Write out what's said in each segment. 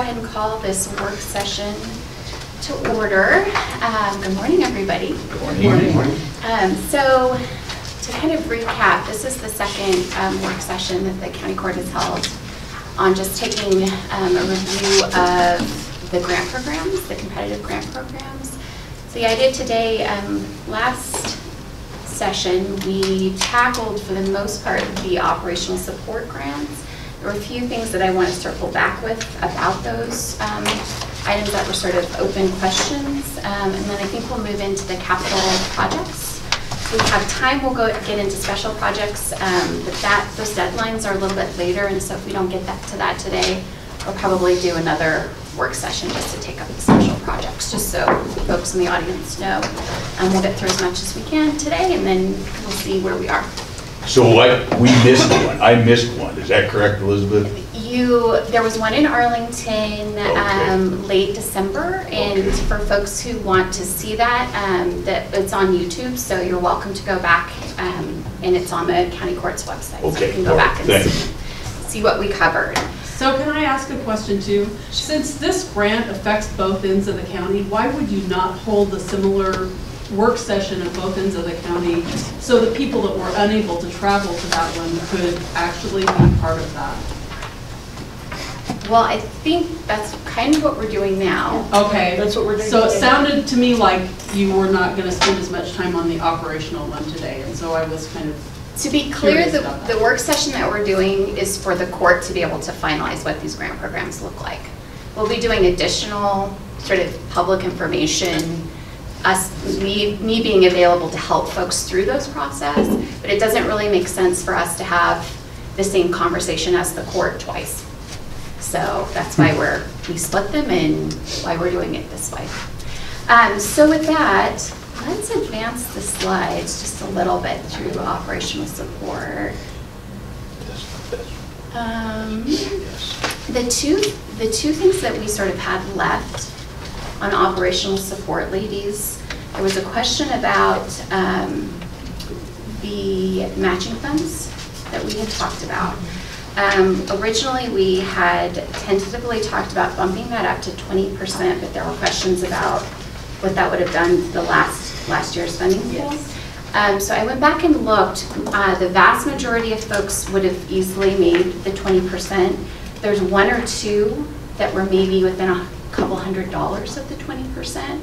ahead and call this work session to order. Good morning, everybody. Good morning. Good morning. So to kind of recap, this is the second work session that the county court has held on just taking a review of the grant programs, the competitive grant programs. So the idea today, last session, we tackled for the most part the operational support grants. There were a few things that I want to circle back with about those items that were sort of open questions. And then I think we'll move into the capital projects. If we have time, we'll go get into special projects, but those deadlines are a little bit later, and so if we don't get to that today, we'll probably do another work session just to take up the special projects, just so folks in the audience know. We'll get through as much as we can today, and then we'll see where we are. So we missed one. I missed one. Is that correct, Elizabeth? There was one in Arlington, okay. Late December, and okay. For folks who want to see that, it's on YouTube, so you're welcome to go back, and it's on the county court's website. Okay. So you can go back and see what we covered. So can I ask a question too? Sure. Since this grant affects both ends of the county, why would you not hold a similar work session at both ends of the county so the people that were unable to travel to that one could actually be part of that? Well, I think that's kind of what we're doing now. Okay. That's what we're doing. So it sounded to me like you were not going to spend as much time on the operational one today, and so I was kind of... To be clear, the work session that we're doing is for the court to be able to finalize what these grant programs look like. We'll be doing additional sort of public information, me being available to help folks through those process, but it doesn't really make sense for us to have the same conversation as the court twice. So that's why we split them and why we're doing it this way. So with that, let's advance the slides just a little bit through operational support. The two things that we sort of had left on operational support, ladies, there was a question about the matching funds that we had talked about. Originally, we had tentatively talked about bumping that up to 20%, but there were questions about what that would have done to the last year's funding pool. Yes. So I went back and looked. The vast majority of folks would have easily made the 20%. There's one or two that were maybe within a couple $100 of the 20%.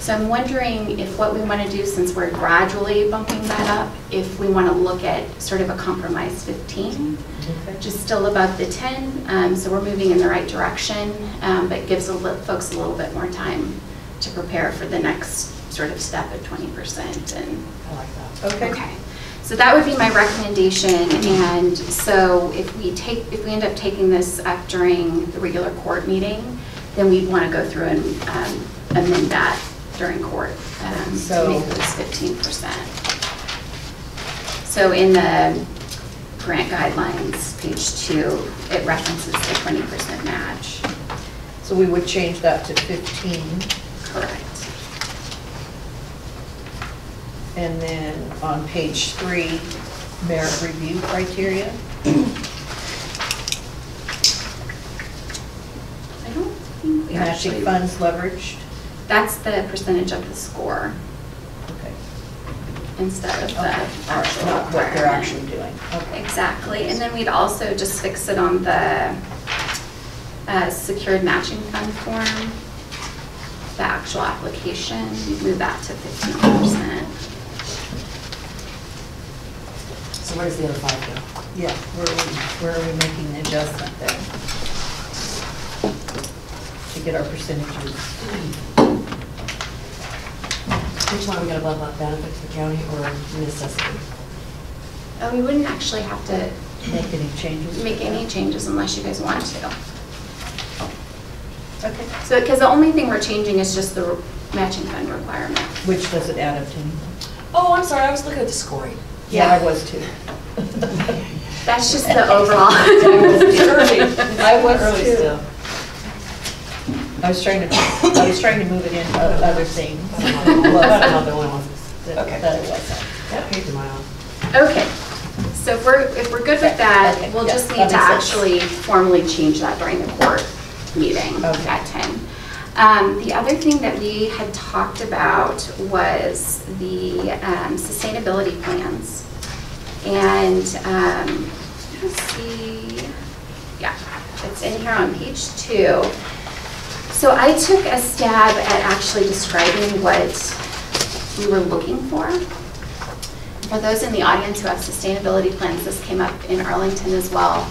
So I'm wondering if what we want to do, since we're gradually bumping that up, if we want to look at sort of a compromise 15, which is still above the 10. So we're moving in the right direction, but gives folks a little bit more time to prepare for the next sort of step at 20%. And I like that. Okay. So that would be my recommendation. And so if we end up taking this up during the regular court meeting, then we'd want to go through and amend that during court to make those 15%. So in the grant guidelines, page 2, it references the 20% match. So we would change that to 15. Correct. And then on page 3, merit review criteria. I don't think we matching actually, funds leveraged. That's the percentage of the score. Okay. Instead of the actual not what they're actually doing. Okay. Exactly. And then we'd also just fix it on the secured matching fund form. The actual application, you move that to 15%. So where's the other 5 go? Yeah, where are we making the adjustment there to get our percentages? Which one are we going to level up, benefits for county or necessity? We wouldn't actually have to make any changes. Make any changes unless you guys want to. Okay. So, because the only thing we're changing is just the matching fund requirement. Which doesn't add up to anything. Oh, I'm sorry. I was looking at the scoring. Yeah, I was too. That's just the overall. I was early too. Still. I was trying to move it into other things. Okay. That page is my own. Okay. So if we're good with that, okay. We'll just need to actually formally change that during the court. meeting at 10. The other thing that we had talked about was the sustainability plans. And let's see, yeah, it's in here on page 2. So I took a stab at actually describing what we were looking for. For those in the audience who have sustainability plans, this came up in Arlington as well.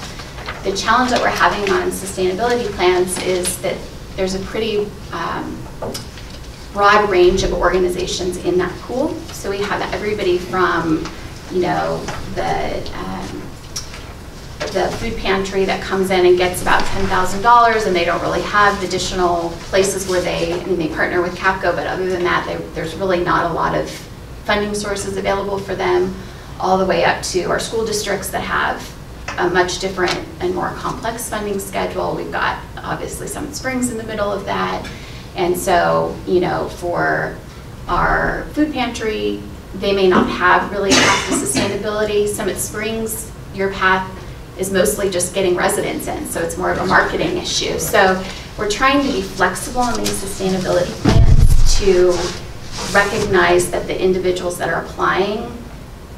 The challenge that we're having on sustainability plans is that there's a pretty broad range of organizations in that pool. So we have everybody from, you know, the food pantry that comes in and gets about $10,000, and they don't really have additional places where they, I mean, they partner with Capco, but other than that, there's really not a lot of funding sources available for them, all the way up to our school districts that have a much different and more complex funding schedule. We've got obviously Summit Springs in the middle of that. And so, you know, for our food pantry, they may not have really a path to sustainability. Summit Springs, your path is mostly just getting residents in, so it's more of a marketing issue. So we're trying to be flexible in these sustainability plans to recognize that the individuals that are applying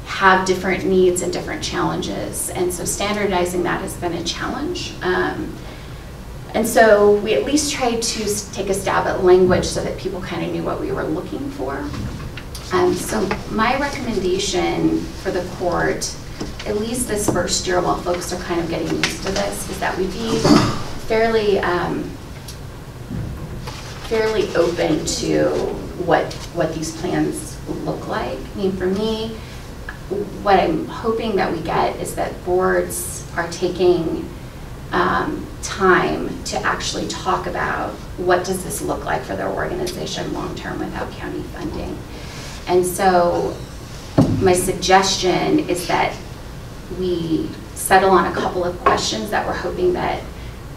have different needs and different challenges, and so standardizing that has been a challenge. And so we at least tried to take a stab at language so that people kind of knew what we were looking for. So my recommendation for the court, at least this first year while folks are kind of getting used to this, is that we be fairly fairly open to what these plans look like. I mean, for me, what I'm hoping that we get is that boards are taking time to actually talk about what does this look like for their organization long term without county funding. And so my suggestion is that we settle on a couple of questions that we're hoping that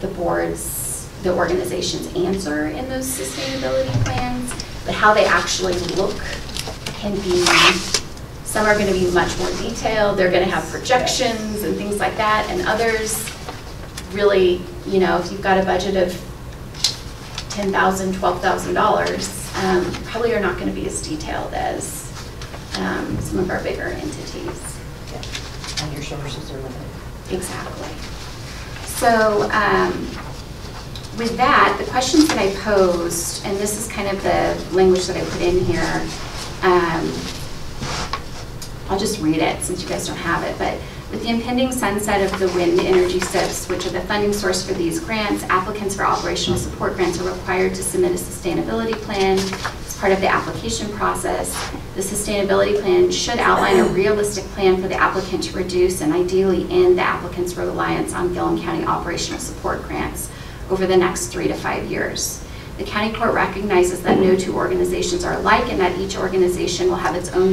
the boards, the organizations answer in those sustainability plans, but how they actually look can be, some are going to be much more detailed, they're going to have projections and things like that, and others really, you know, if you've got a budget of $10,000, $12,000, probably are not going to be as detailed as some of our bigger entities. Yeah. And your sources are limited. Exactly. So with that, the questions that I posed, and this is kind of the language that I put in here, I'll just read it since you guys don't have it, but with the impending sunset of the wind energy SIFs, which are the funding source for these grants, applicants for operational support grants are required to submit a sustainability plan as part of the application process. The sustainability plan should outline a realistic plan for the applicant to reduce and ideally end the applicant's reliance on Gilliam County operational support grants over the next 3 to 5 years. The county court recognizes that no two organizations are alike and that each organization will have its own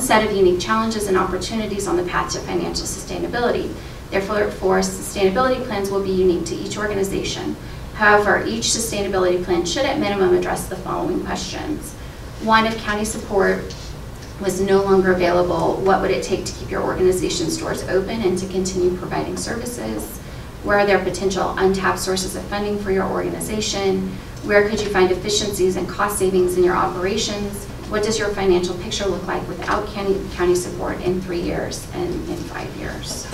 set of unique challenges and opportunities on the path to financial sustainability. Therefore, sustainability plans will be unique to each organization. However, each sustainability plan should at minimum address the following questions. 1, if county support was no longer available, what would it take to keep your organization's doors open and to continue providing services? Where are there potential untapped sources of funding for your organization? Where could you find efficiencies and cost savings in your operations? What does your financial picture look like without county support in 3 years and in 5 years?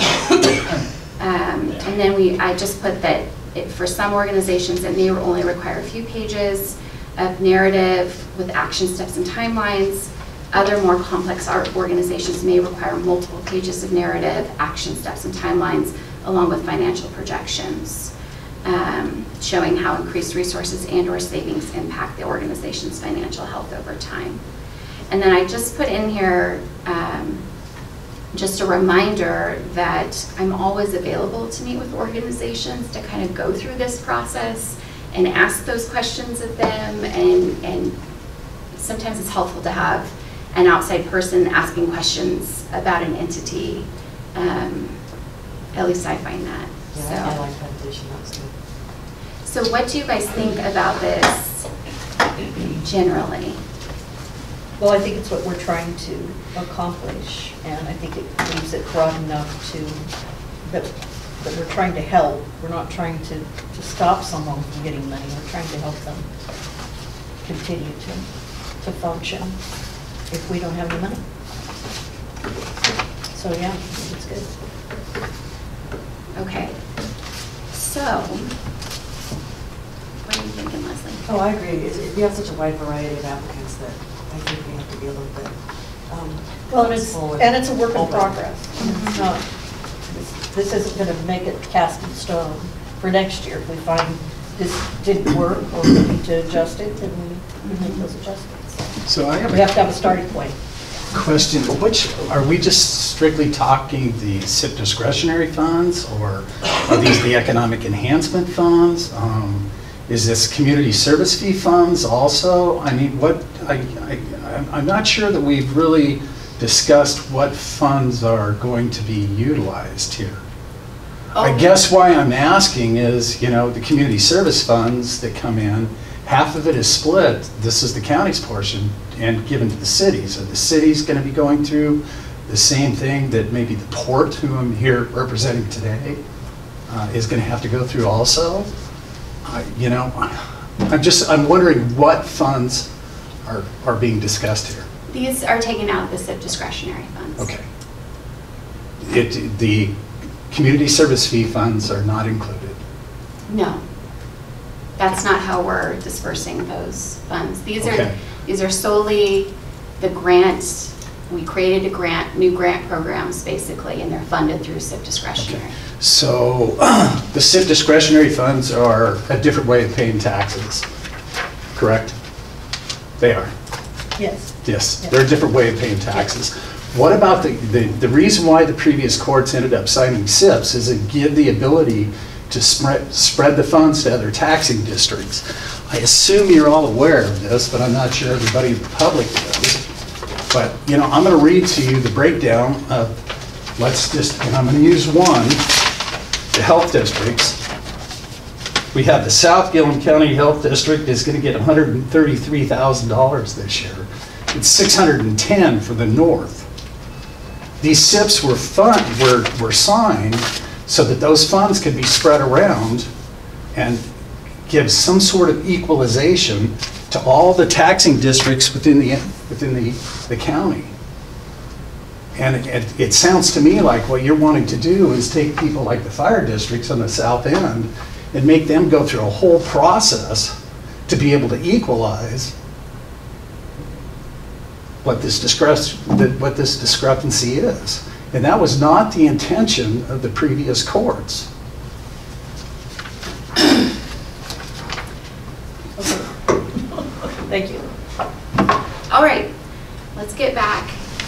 And then I just put that for some organizations it may only require a few pages of narrative with action steps and timelines. Other more complex organizations may require multiple pages of narrative, action steps and timelines, along with financial projections showing how increased resources and or savings impact the organization's financial health over time. And then I just put in here just a reminder that I'm always available to meet with organizations to kind of go through this process and ask those questions of them, and sometimes it's helpful to have an outside person asking questions about an entity. At least I find that. Yeah, so. I like foundation also. So what do you guys think about this generally? Well, I think it's what we're trying to accomplish, and I think it leaves it broad enough to that But we're trying to help. We're not trying to stop someone from getting money. We're trying to help them continue to function if we don't have the money. So yeah, it's good. Okay. So, what are you thinking, Leslie? Oh, I agree. We have such a wide variety of applicants that I think we have to be a little bit and it's a work in progress. Mm-hmm. It's not, this isn't going to make it cast in stone for next year. If we find this didn't work or we need to adjust it, then we make those adjustments. So we have to have a starting point. Question, which, are we just strictly talking the SIP discretionary funds, or are these the economic enhancement funds? Is this community service fee funds also? I mean, what, I'm not sure that we've really discussed what funds are going to be utilized here. Oh. I guess why I'm asking is, you know, the community service funds that come in, half of it is split. This is the county's portion and given to the cities. Are the cities going to be going through the same thing that maybe the port, who I'm here representing today, is going to have to go through also? You know, I'm wondering what funds are being discussed here. These are taken out of the SIP discretionary funds. Okay. The community service fee funds are not included? No. That's not how we're dispersing those funds. These are solely the grants. We created a grant, new grant programs basically, and they're funded through SIP discretionary. Okay. So the SIP discretionary funds are a different way of paying taxes, correct? They are. Yes. Yes, yes. They're a different way of paying taxes. Yes. What about the reason why the previous courts ended up signing SIPs is it give the ability to spread the funds to other taxing districts. I assume you're all aware of this, but I'm not sure everybody in the public knows. But, you know, I'm going to read to you the breakdown of, and I'm going to use one, the health districts. We have the South Gilliam County Health District is going to get $133,000 this year. It's $610,000 for the North. These SIPs were signed so that those funds could be spread around and give some sort of equalization to all the taxing districts within the county. And it sounds to me like what you're wanting to do is take people like the fire districts on the south end and make them go through a whole process to be able to equalize what this discrepancy is. And that was not the intention of the previous courts. Thank you. All right, let's get back.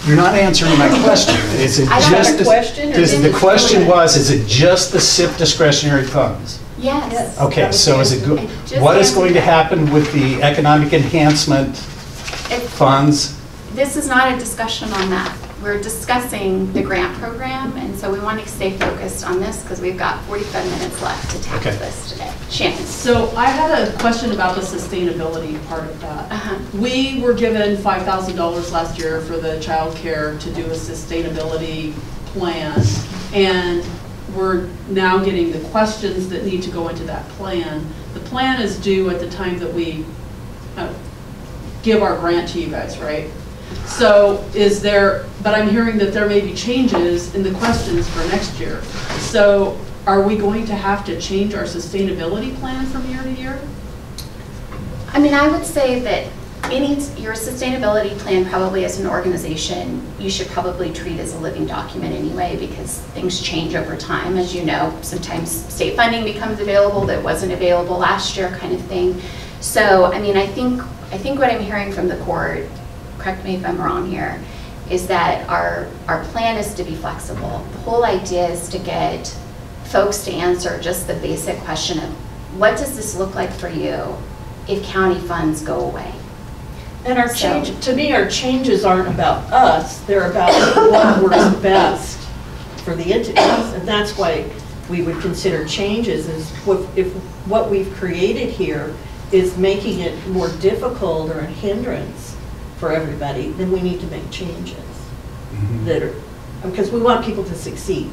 You're not answering my question. Is it just a question? The question was, is it just the SIP discretionary funds? Yes. Okay, so is it good? What is going to happen with the economic enhancement funds? This is not a discussion on that. We're discussing the grant program, and so we want to stay focused on this because we've got 45 minutes left to tackle this today. Shannon. So I had a question about the sustainability part of that. We were given $5,000 last year for the child care to do a sustainability plan, and we're now getting the questions that need to go into that plan. The plan is due at the time that we give our grant to you guys, right? So is there, but I'm hearing that there may be changes in the questions for next year. So are we going to have to change our sustainability plan from year to year? I mean, I would say that your sustainability plan probably as an organization, you should probably treat as a living document anyway, because things change over time. As you know, sometimes state funding becomes available that wasn't available last year kind of thing. So, I mean, I think what I'm hearing from the court, correct me if I'm wrong here, is that our plan is to be flexible. The whole idea is to get folks to answer just the basic question of what does this look like for you if county funds go away? And our to me, our changes aren't about us, they're about what works best for the entities. And that's why we would consider changes is if what we've created here is making it more difficult or a hindrance for everybody, then we need to make changes that are, because we want people to succeed.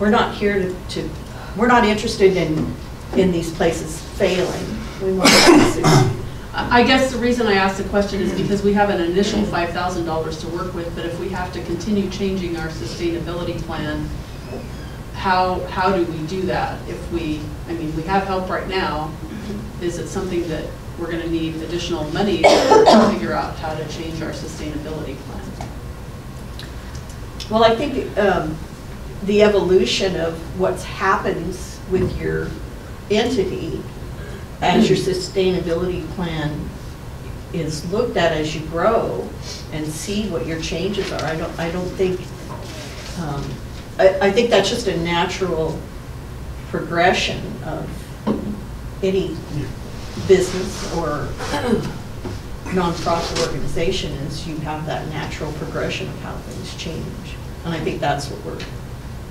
We're not here to We're not interested in these places failing. We want to I guess the reason I asked the question is because we have an initial $5,000 to work with, but if we have to continue changing our sustainability plan, how do we do that? If we, I mean, we have help right now, is it something that we're going to need additional money to figure out how to change our sustainability plan? Well, I think the evolution of what happens with your entity as your sustainability plan is looked at as you grow and see what your changes are. I don't think, I think that's just a natural progression of any business or nonprofit organization, is you have that natural progression of how things change. And I think that's what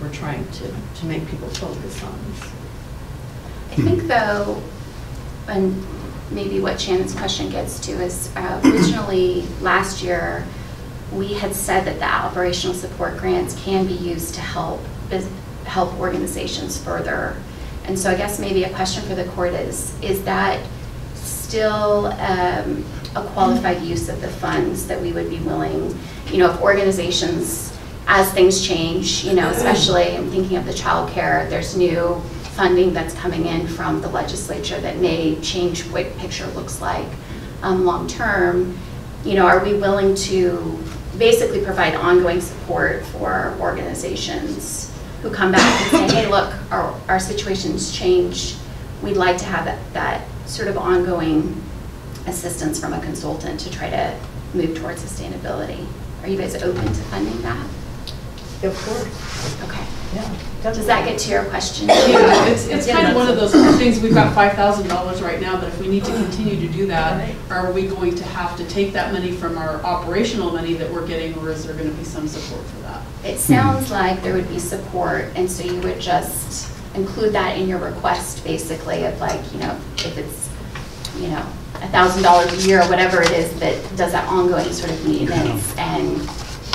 we're trying to make people focus on. I think though, and maybe what Shannon's question gets to is originally last year we had said that the operational support grants can be used to help organizations further. And so I guess maybe a question for the court is that still a qualified use of the funds that we would be willing, you know, if organizations, as things change, you know, especially I'm thinking of the child care, there's new funding that's coming in from the legislature that may change what picture looks like long term. You know, are we willing to basically provide ongoing support for organizations who come back and say, hey, look, our situation's changed. We'd like to have that sort of ongoing assistance from a consultant to try to move towards sustainability. Are you guys open to funding that? Of course. Okay. Yeah. Does that get to your question? Yeah, it's kind of one of those things. We've got $5,000 right now, but if we need to continue to do that, are we going to have to take that money from our operational money that we're getting, or is there going to be some support for that? It sounds like there would be support, and so you would just include that in your request, basically, of like, you know, if it's, you know, $1,000 a year or whatever it is that does that ongoing sort of maintenance and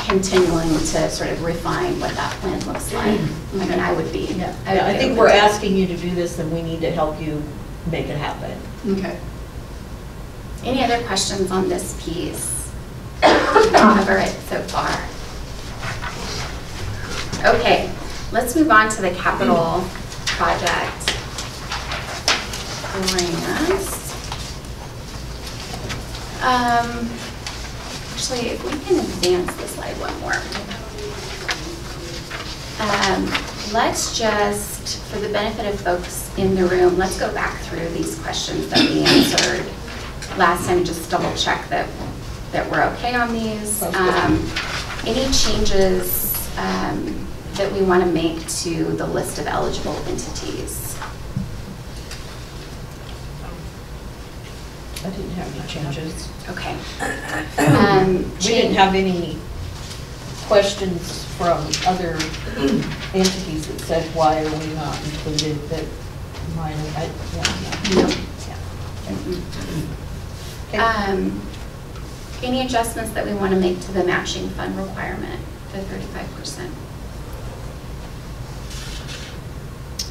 continuing to sort of refine what that plan looks like. Mm-hmm. I mean, I would be. Yeah. I think we're asking you to do this, and we need to help you make it happen. Okay. Any other questions on this piece? Cover it so far. Okay, let's move on to the capital project grants. Actually, if we can advance the slide one more. Let's just, for the benefit of folks in the room, let's go back through these questions that we answered last time and just double check that we're okay on these. Any changes that we want to make to the list of eligible entities? I didn't have any changes. Okay. We didn't have any questions from other entities that said, why are we not included? That mine, any adjustments that we want to make to the matching fund requirement, the 35%?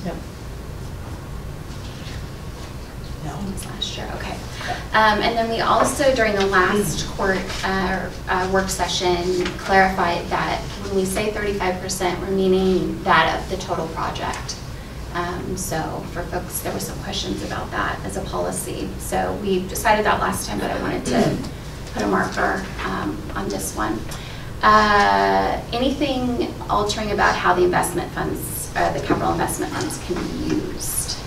No. No. Last year, okay. And then we also, during the last court work session, clarified that when we say 35%, we're meaning that of the total project. So for folks, there were some questions about that as a policy. So we decided that last time, but I wanted to put a marker on this one. Anything altering about how the investment funds, the capital investment funds, can be used?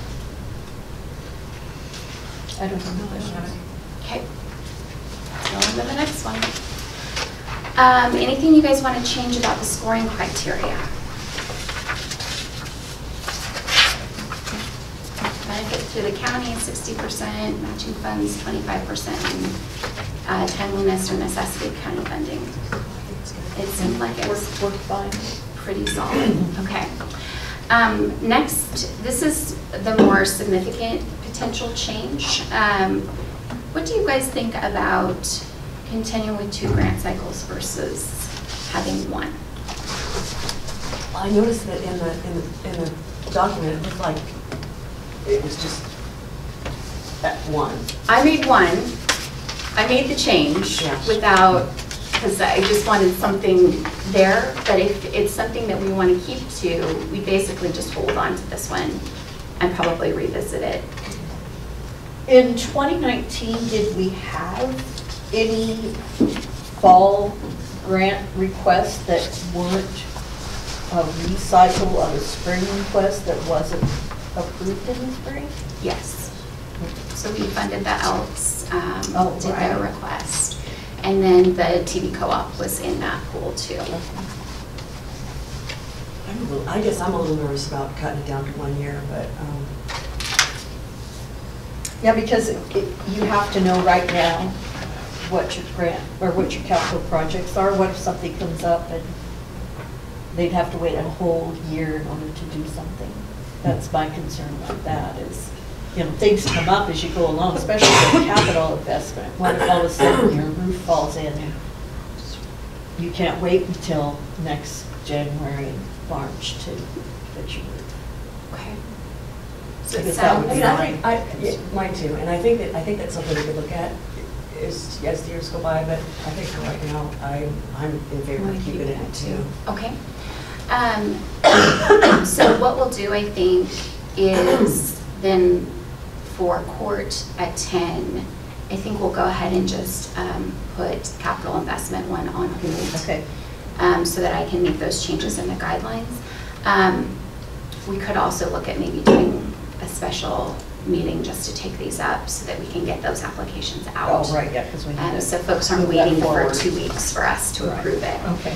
I don't know. Okay. Going to the next one. Anything you guys want to change about the scoring criteria? Benefit to the county, 60%, matching funds, 25%, and timeliness or necessity of county funding. It seemed like it was pretty solid. Okay. Next, this is the more significant potential change. What do you guys think about continuing with 2 grant cycles versus having 1? Well, I noticed that in the document, it looked like it was just that one. I made one. I made the change without, because I just wanted something there. But if it's something that we want to keep to, we basically just hold on to this one and probably revisit it. In 2019, did we have any fall grant requests that weren't a recycle of a spring request that wasn't approved in the spring? Yes. So we funded the Elks, did their request. And then the TV co-op was in that pool too. I guess I'm a little nervous about cutting it down to 1 year, but. Yeah, because you have to know right now what your grant or what your capital projects are. What if something comes up and they'd have to wait a whole year in order to do something? That's my concern about that is, you know, things come up as you go along, especially with capital investment. What if all of a sudden your roof falls in? You can't wait until next January, March to fix your roof. Okay. So mine too, and I think that's something we could look at as the years go by. But I think right now I'm in favor of keeping it at 2. Okay. So what we'll do, I think, is then for court at 10, I think we'll go ahead and just put capital investment one on hold. Okay. So that I can make those changes in the guidelines. We could also look at maybe doing a special meeting just to take these up so that we can get those applications out. Oh, right, yeah, because we need so folks aren't waiting for 2 weeks for us to approve it. Okay.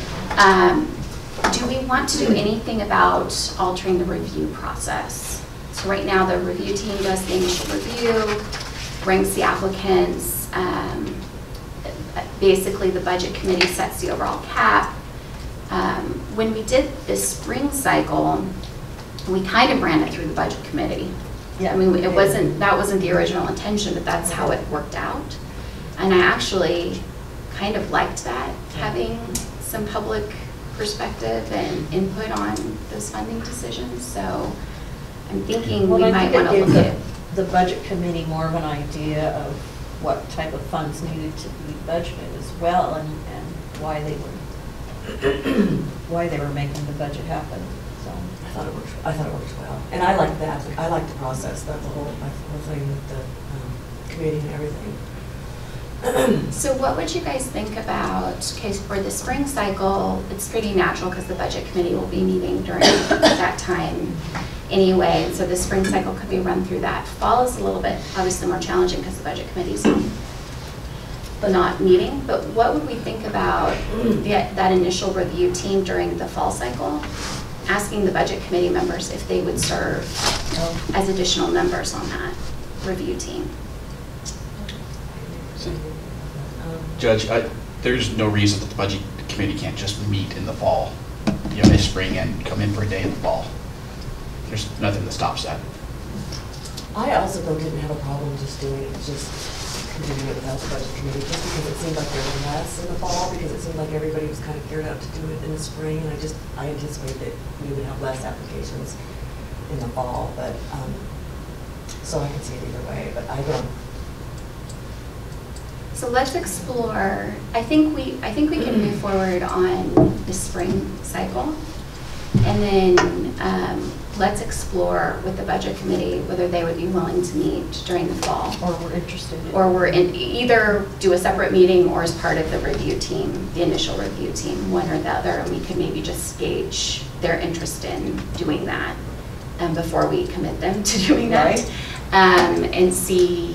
Do we want to do anything about altering the review process? So right now the review team does the initial review, ranks the applicants, basically the budget committee sets the overall cap. When we did this spring cycle, we kind of ran it through the budget committee. Yeah, I mean, it wasn't the original intention, but that's how it worked out. And I actually kind of liked that, having some public perspective and input on those funding decisions. So I'm thinking we might want to look at the budget committee more of an idea of what type of funds needed to be budgeted as well, and why they were making the budget happen. So I thought it worked well, and I liked that. I liked the process, the whole thing with the committee and everything. So what would you guys think about? Because for the spring cycle, it's pretty natural because the budget committee will be meeting during that time anyway, and so the spring cycle could be run through that. Fall is a little bit obviously more challenging because the budget committee's not meeting. But what would we think about that initial review team during the fall cycle? Asking the budget committee members if they would serve as additional members on that review team. Judge, there's no reason that the budget committee can't just meet in the fall, you know, in spring and come in for a day in the fall. There's nothing that stops that. I also didn't have a problem just doing it, just continuing it without the budget committee, just because it seemed like there were less in the fall, because it seemed like everybody was kind of geared up to do it in the spring, and I anticipated that we would have less applications in the fall, but so I can see it either way, but I don't. So let's explore. I think we can move forward on the spring cycle, and then. Let's explore with the budget committee whether they would be willing to meet during the fall. Or we're interested in. Or we're in either do a separate meeting or as part of the review team, the initial review team, one or the other, and we could maybe just gauge their interest in doing that before we commit them to doing that, and see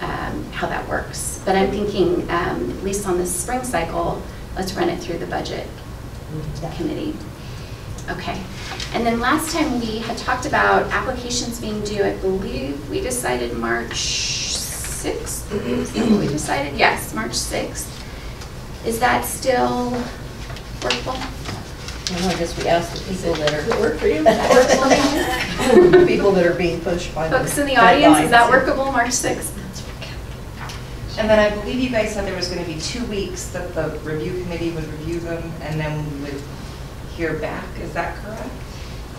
how that works. But I'm thinking, at least on the spring cycle, let's run it through the budget committee. Okay, and then last time we had talked about applications being due, I believe we decided March 6th, we decided, yes, March 6th. Is that still workable? Well, I guess we asked the people that are work for you. People that are being pushed by folks in the audience, is that workable, March 6th? And then I believe you guys said there was going to be 2 weeks that the review committee would review them, and then we would hear back, is that correct?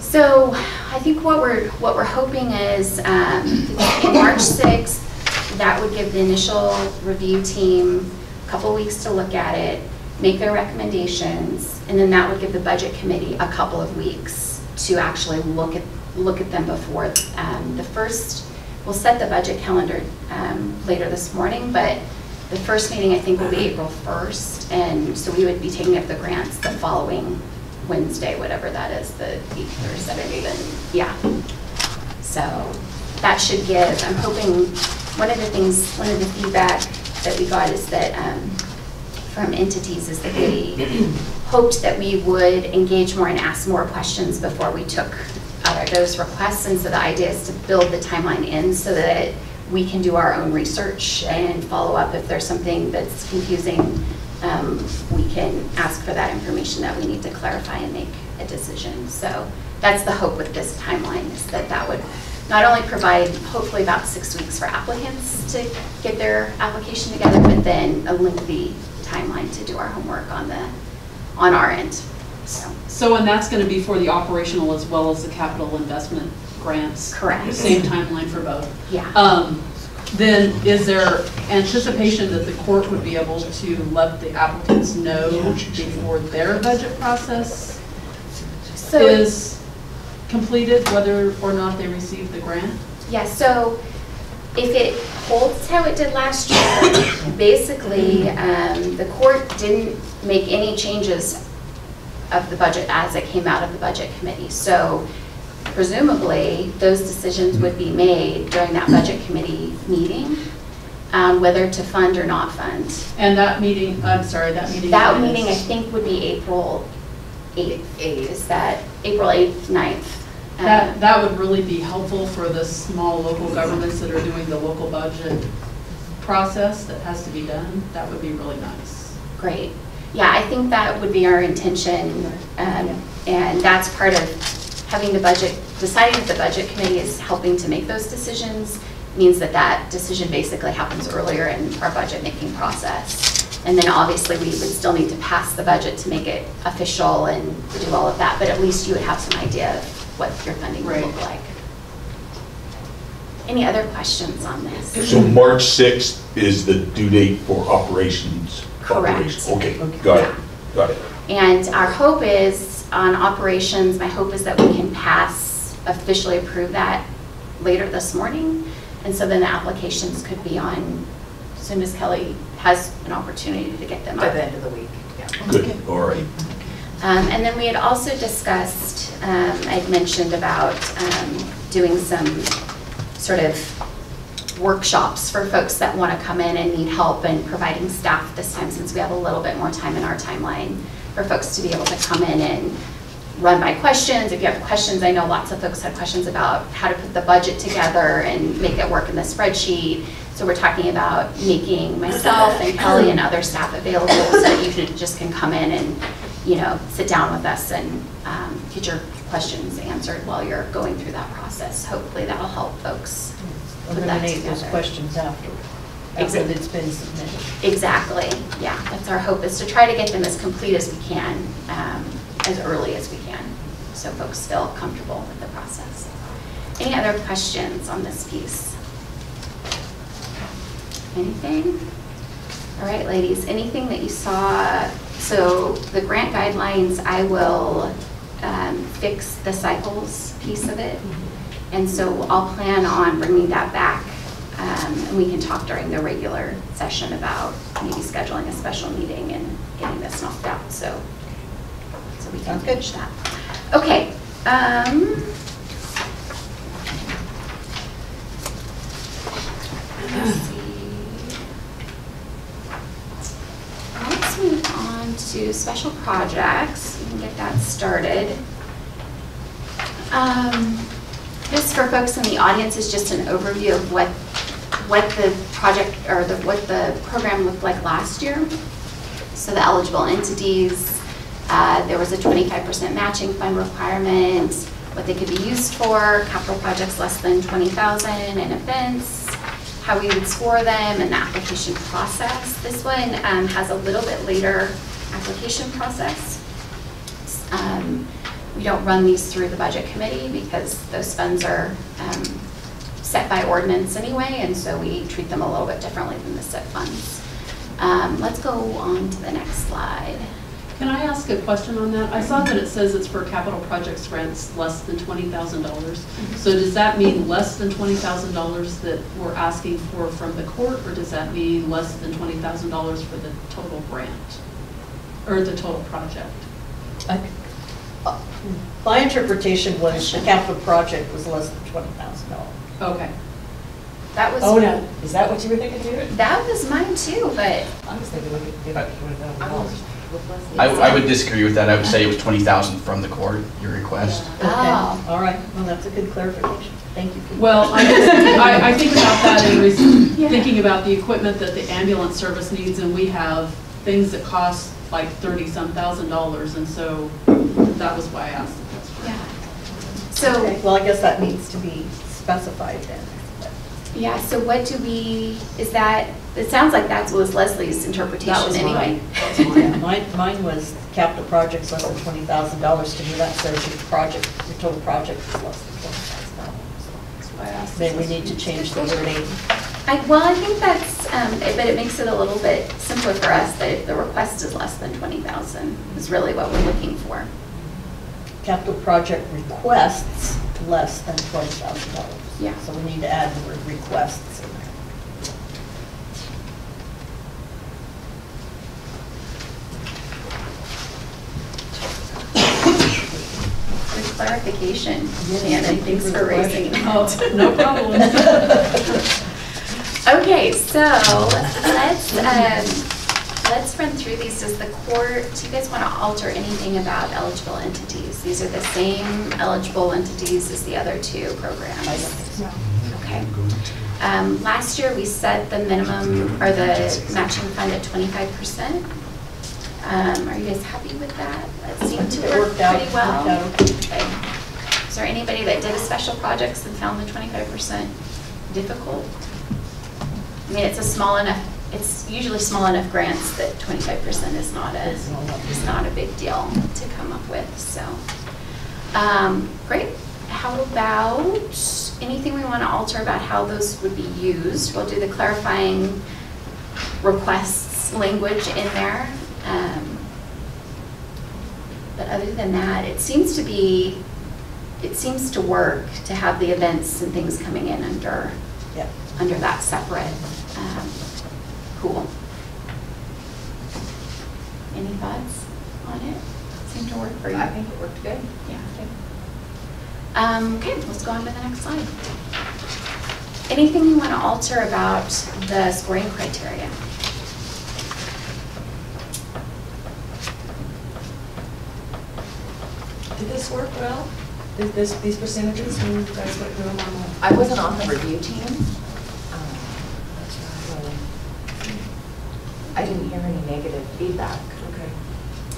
So I think what we're hoping is March 6th, that would give the initial review team a couple weeks to look at it, make their recommendations, and then that would give the budget committee a couple of weeks to actually look at them before the first. We'll set the budget calendar later this morning, but the first meeting I think will be April 1st, and so we would be taking up the grants the following Wednesday, whatever that is, the 8th or 7th, and yeah. So that should give, I'm hoping, one of the feedback that we got is that from entities is that they hoped that we would engage more and ask more questions before we took those requests, and so the idea is to build the timeline in so that we can do our own research and follow up if there's something that's confusing. We can ask for that information that we need to clarify and make a decision. So that's the hope with this timeline, is that that would not only provide hopefully about 6 weeks for applicants to get their application together, but then a lengthy timeline to do our homework on our end. So and that's going to be for the operational as well as the capital investment grants. Correct. Same timeline for both. Yeah. Then is there anticipation that the court would be able to let the applicants know before their budget process is completed, whether or not they receive the grant? Yeah, so if it holds how it did last year, basically the court didn't make any changes of the budget as it came out of the budget committee. So presumably those decisions would be made during that budget committee meeting, whether to fund or not fund. And that meeting, I'm sorry, that meeting. That meeting I think would be April 8th. Is that April 8th, 9th? That would really be helpful for the small local governments that are doing the local budget process that has to be done. That would be really nice. Great. Yeah, I think that would be our intention, and that's part of having the budget, deciding that the budget committee is helping to make those decisions means that that decision basically happens earlier in our budget making process. And then obviously we would still need to pass the budget to make it official and do all of that, but at least you would have some idea of what your funding would look like. Any other questions on this? So March 6th is the due date for operations. Correct. Okay. Got it. And our hope is on operations, my hope is that we can officially approve that later this morning. And so then the applications could be on, as soon as Kelly has an opportunity to get them by the end of the week. Yeah. Good, all right. And then we had also discussed, I'd mentioned about doing some sort of workshops for folks that want to come in and need help, and providing staff this time, since we have a little bit more time in our timeline, for folks to be able to come in and run by questions. If you have questions, I know lots of folks had questions about how to put the budget together and make it work in the spreadsheet. So we're talking about making myself and Kelly and other staff available so that you can come in and sit down with us and get your questions answered while you're going through that process. Hopefully that'll help folks. Eliminate those questions after it's been submitted. Exactly, yeah. That's our hope, is to try to get them as complete as we can, as early as we can, so folks feel comfortable with the process. Any other questions on this piece? Anything? All right, ladies, anything that you saw? So the grant guidelines, I will fix the cycles piece of it. And so I'll plan on bringing that back, and we can talk during the regular session about maybe scheduling a special meeting and getting this knocked out, so we can finish that. Okay. Let's see. Let's move on to special projects. We can get that started. This, for folks in the audience, is just an overview of what the project or what the program looked like last year. So the eligible entities, there was a 25% matching fund requirement, what they could be used for, capital projects less than 20,000, and events, how we would score them, and the application process. This one has a little bit later application process. We don't run these through the budget committee because those funds are set by ordinance anyway, and so we treat them a little bit differently than the SIP funds. Let's go on to the next slide. Can I ask a question on that? I saw that it says it's for capital projects grants less than $20,000. Mm-hmm. So does that mean less than $20,000 that we're asking for from the court, or does that mean less than $20,000 for the total grant or the total project? My interpretation was the capital project was less than $20,000. Okay. That was no. Is that what you were thinking, David? That was mine too, but I was thinking about $20,000. I would disagree with that. I would say it was $20,000 from the court, your request. Yeah. Oh. Okay. All right. Well, that's a good clarification. Thank you, Peter. Well, I think about that in thinking about the equipment that the ambulance service needs, and we have things that cost like $30-some thousand, and so that was why I asked the question. Yeah. So, okay. Well, I guess that needs to be specified then. Yeah, so what do we, is that, it sounds like that was Leslie's interpretation anyway. Mine was capital projects less than $20,000. To me, that says the project, the total project is less than $20,000. So then we need to change the wording. Well, I think that's, but it makes it a little bit simpler for us that the request is less than $20,000 is really what we're looking for. Capital project requests less than $20,000. Yeah. So we need to add the word requests in there. Good clarification, Shannon. Thanks for raising it. Oh, no problem. Okay, so let's run through these. Does the court, do you guys want to alter anything about eligible entities? These are the same eligible entities as the other two programs. No. Okay. Last year we set the minimum or the matching fund at 25%. Are you guys happy with that? That seemed to work pretty well. Okay. Is there anybody that did a special projects and found the 25% difficult? I mean, it's a small enough, it's usually small enough grants that 25% is not a big deal to come up with. So great. How about anything we want to alter about how those would be used? We'll do the clarifying requests language in there. But other than that, it seems to work to have the events and things coming in under that separate. Cool. Any thoughts on it? Seemed to work for you. I think it worked good. Yeah. Okay. Okay, let's go on to the next slide. Anything you want to alter about the scoring criteria? Did this work well? Did these percentages when you guys went through them on the... I wasn't on the review team. I didn't hear any negative feedback. Okay.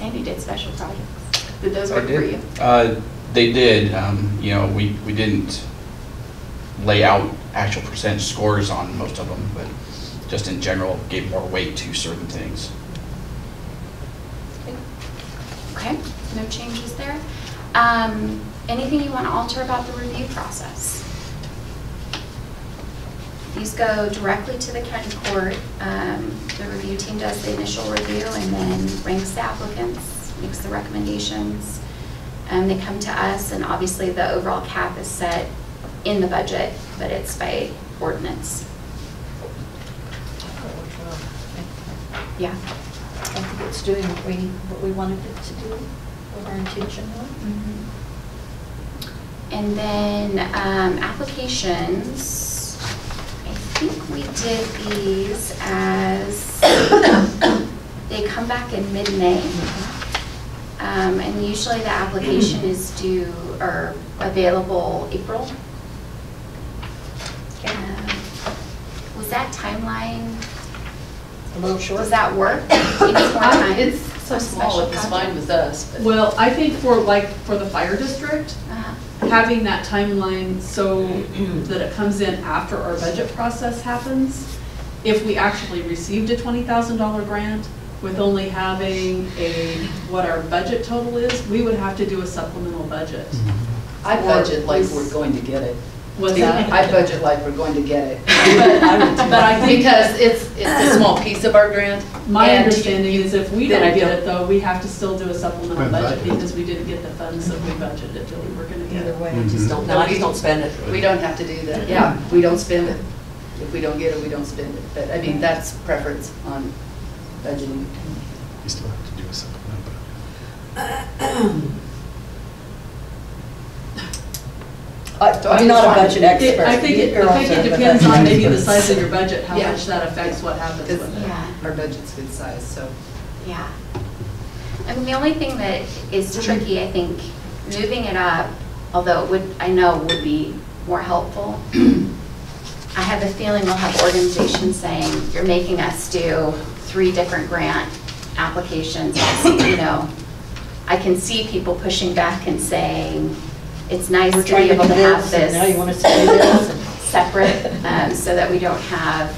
And you did special projects. Did those work for you? They did. You know, we didn't lay out actual percentage scores on most of them, but just in general gave more weight to certain things. Okay. No changes there. Anything you want to alter about the review process? These go directly to the county court. The review team does the initial review and then ranks the applicants, makes the recommendations. They come to us, and obviously the overall cap is set in the budget, but it's by ordinance. Yeah. I think it's doing what we wanted it to do, what our intention was. Mm-hmm. And then applications. I think we did these as they come back in mid-May, and usually the application is due or available April. Was that timeline a little short? Does that work? It's so small. It was fine with us. But. Well, I think for the fire district. Having that timeline so that it comes in after our budget process happens, if we actually received a $20,000 grant, with only having what our budget total is, we would have to do a supplemental budget. I budget like we're going to get it. What's that? I budget like we're going to get it. But I think because it's a small piece of our grant. My understanding is if we don't get it though, we have to still do a supplemental budget because we didn't get the funds that we budgeted until we were going to get it. Either way, we just don't spend it. We don't have to do that. Yeah, we don't spend it. If we don't get it, we don't spend it. But I mean, that's preference on budgeting. You still have to do a supplemental budget. I'm not a budget expert. I think it depends on maybe the size of your budget, how much that affects what happens with it. Yeah. Our budget's good size, so. Yeah. I mean, the only thing that is tricky, I think, moving it up, although it would, I know would be more helpful, I have a feeling we'll have organizations saying, you're making us do 3 different grant applications. You know, I can see people pushing back and saying, it's nice to be able to have this separate so that we don't have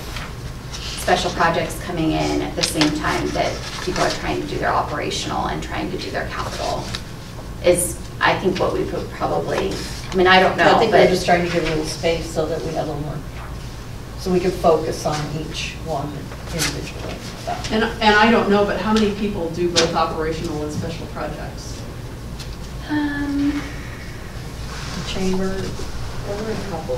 special projects coming in at the same time that people are trying to do their operational and trying to do their capital is, I think, what we would probably, I mean, I don't know. I think we're just trying to give a little space so that we have a little more, so we can focus on each one individually. And I don't know, but how many people do both operational and special projects? Chamber, there were a couple,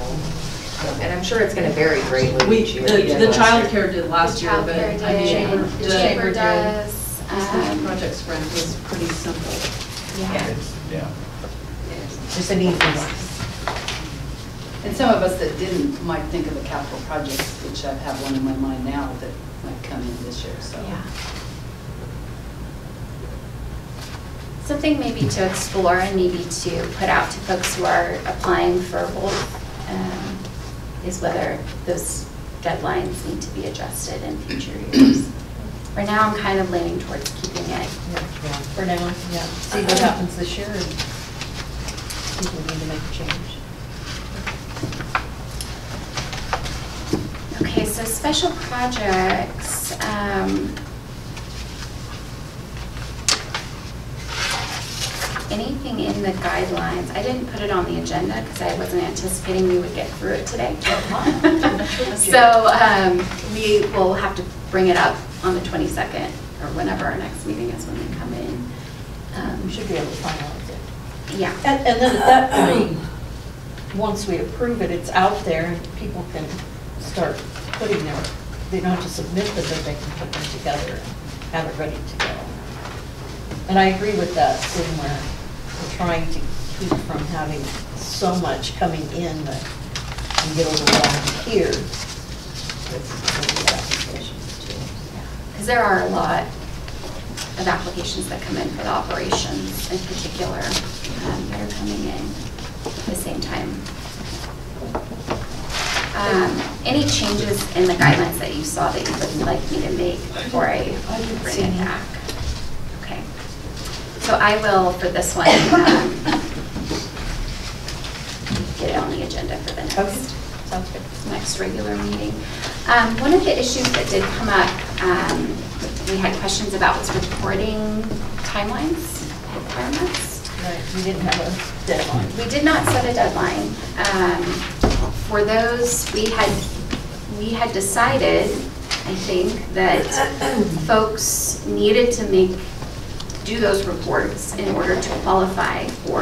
and I'm sure it's going to vary greatly. The child care did last year, but I mean, Chamber does. Project Sprint was pretty simple. Yeah. Just an easy one. And some of us that didn't might think of a capital project, which I have one in my mind now that might come in this year. So. Yeah. Something maybe to explore and maybe to put out to folks who are applying for both is whether those deadlines need to be adjusted in future years. For now, I'm kind of leaning towards keeping it. Yeah. For now, yeah. See what happens this year, and people need to make a change. Okay, so special projects. Anything in the guidelines? I didn't put it on the agenda because I wasn't anticipating we would get through it today. So we will have to bring it up on the 22nd or whenever our next meeting is when they come in. We should be able to finalize it. Yeah. And then at that point, once we approve it, it's out there and people can start putting their, they don't have to submit them, but they can put them together and have it ready to go. And I agree with that when we're trying to keep from having so much coming in that you get overwhelmed here with applications too. Because there are a lot of applications that come in for the operations in particular that are coming in at the same time. Any changes in the guidelines that you saw that you would like me to make before I bring it back? So I will, for this one, get it on the agenda for the next, sounds good. Next regular meeting. One of the issues that did come up, we had questions about was reporting timelines, requirements. Right, we didn't have a deadline. We did not set a deadline. For those, we had decided, I think, that folks needed to do those reports in order to qualify for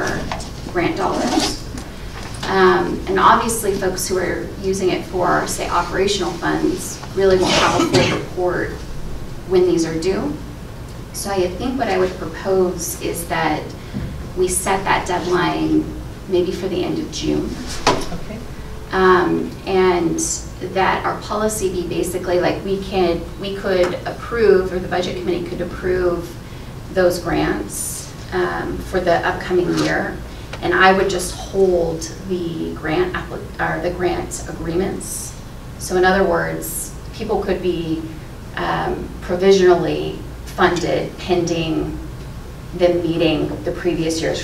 grant dollars. And obviously folks who are using it for, say, operational funds really won't have a full report when these are due. So I think what I would propose is that we set that deadline maybe for the end of June. Okay. And that our policy be basically like we could approve, or the budget committee could approve those grants for the upcoming year, and I would just hold the grant agreements. So in other words, people could be provisionally funded pending them meeting the previous year's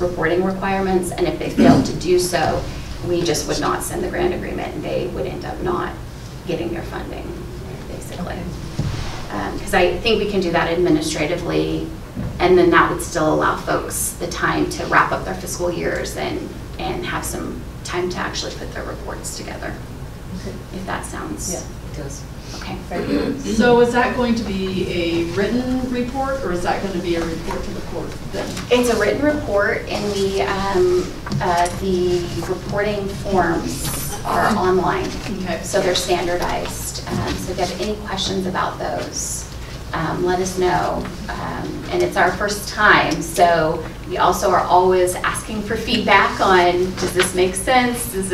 reporting requirements, and if they failed to do so, we just would not send the grant agreement, and they would end up not getting their funding, basically. Okay. because I think we can do that administratively, and then that would still allow folks the time to wrap up their fiscal years and have some time to actually put their reports together. Okay. If that sounds. Yeah, it does. Okay. Very good. So is that going to be a written report, or is that going to be a report to the court then? It's a written report, and the reporting forms are online. Okay. So they're standardized. So if you have any questions about those, let us know. And it's our first time, so we also are always asking for feedback on, does this make sense? Is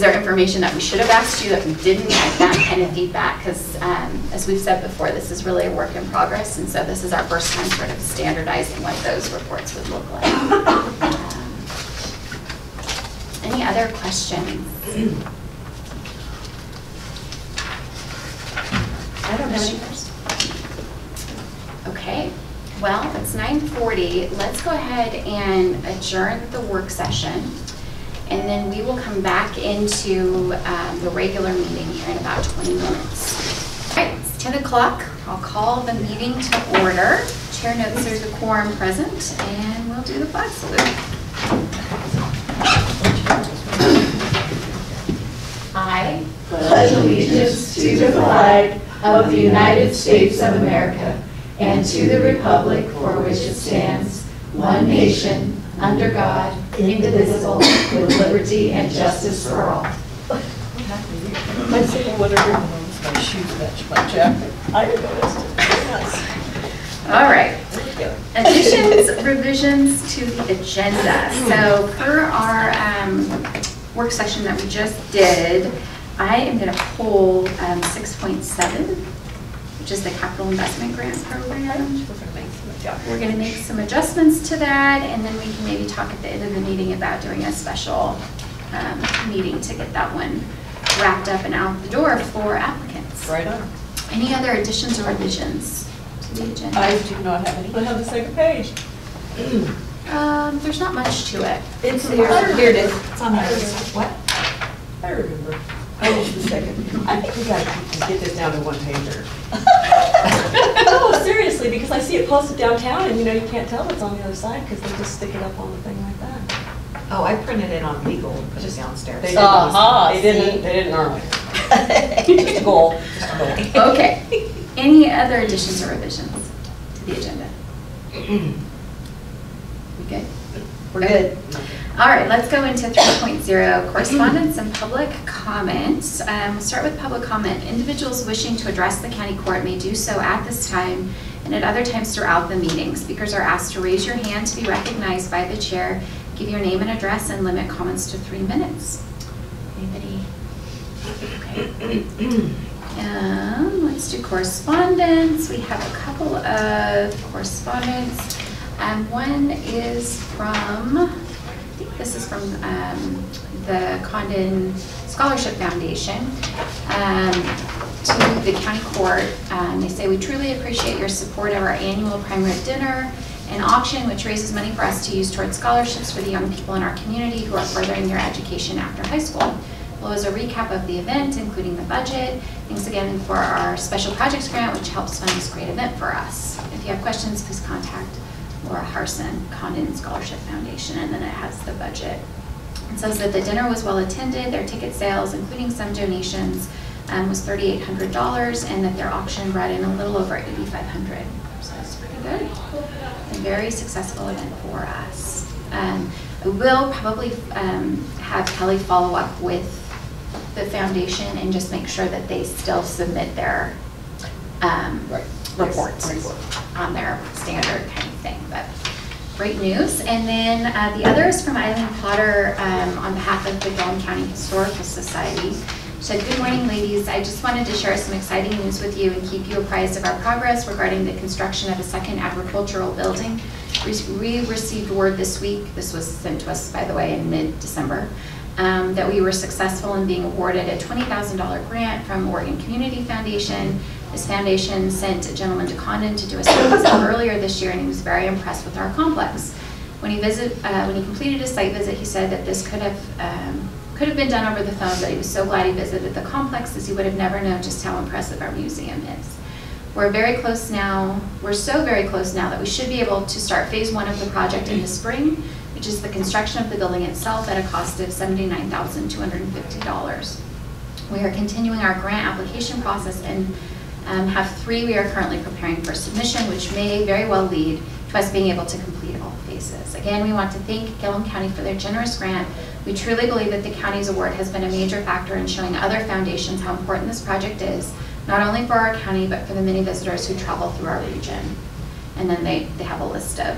there information that we should have asked you that we didn't, like that kind of feedback? Because as we've said before, this is really a work in progress, and so this is our first time sort of standardizing what those reports would look like. Any other questions? I don't know any questions. Okay, well, it's 9:40. Let's go ahead and adjourn the work session. And then we will come back into the regular meeting here in about 20 minutes. All right, it's 10 o'clock. I'll call the meeting to order. Chair notes there's a quorum present, and we'll do the flag salute. I pledge allegiance to the flag of the United States of America and to the republic for which it stands, one nation, under God, indivisible, with liberty and justice for all. I say whatever moves my shoes match my jacket. I noticed it. Yes. All right. Additions, revisions to the agenda. So for our work session that we just did, I am going to pull 6.7, which is the Capital Investment Grant Program. We're going to make some adjustments to that, and then we can maybe talk at the end of the meeting about doing a special meeting to get that one wrapped up and out the door for applicants. Right on. Any other additions or revisions to the agenda? I do not have any. But on the second page. There's not much to it. It's there. Here it is. It's on what? I remember. I was the second. I think we gotta get this down to one pager. No, seriously, because I see it posted downtown, and you know you can't tell it's on the other side because they just stick it up on the thing like that. Oh, I printed it on legal and put it downstairs. They didn't. They didn't normally. Just a goal. Okay. Any other additions or revisions to the agenda? We good? We're good. All right, let's go into 3.0, correspondence and public comments. We'll start with public comment. Individuals wishing to address the county court may do so at this time and at other times throughout the meeting. Speakers are asked to raise your hand to be recognized by the chair, give your name and address, and limit comments to 3 minutes. Anybody? Okay. Let's do correspondence. We have a couple of correspondence. One is from... This is from the Condon Scholarship Foundation to the county court. They say, we truly appreciate your support of our annual primary dinner and auction, which raises money for us to use toward scholarships for the young people in our community who are furthering their education after high school. Below is a recap of the event, including the budget. Thanks again for our special projects grant, which helps fund this great event for us. If you have questions, please contact Laura Harson, Condon Scholarship Foundation, and then it has the budget. It says that the dinner was well attended, their ticket sales, including some donations, was $3,800, and that their auction brought in a little over $8,500. So it's pretty good. A very successful event for us. I will probably have Kelly follow up with the foundation and just make sure that they still submit their reports on their standard kind of thing, but great news. And then the other is from Eileen Potter on behalf of the Gilliam County Historical Society. She said, good morning, ladies. I just wanted to share some exciting news with you and keep you apprised of our progress regarding the construction of a second agricultural building. We received word this week, this was sent to us, by the way, in mid-December, that we were successful in being awarded a $20,000 grant from Oregon Community Foundation. This foundation sent a gentleman to Condon to do a site visit earlier this year, and he was very impressed with our complex. When he completed his site visit, he said that this could have been done over the phone, but he was so glad he visited the complex, as he would have never known just how impressive our museum is. We're very close now. We're so very close now that we should be able to start phase one of the project in the spring, which is the construction of the building itself at a cost of $79,250. We are continuing our grant application process and have three we are currently preparing for submission, which may very well lead to us being able to complete all phases. Again, we want to thank Gilliam County for their generous grant. We truly believe that the county's award has been a major factor in showing other foundations how important this project is, not only for our county, but for the many visitors who travel through our region. And then they have a list of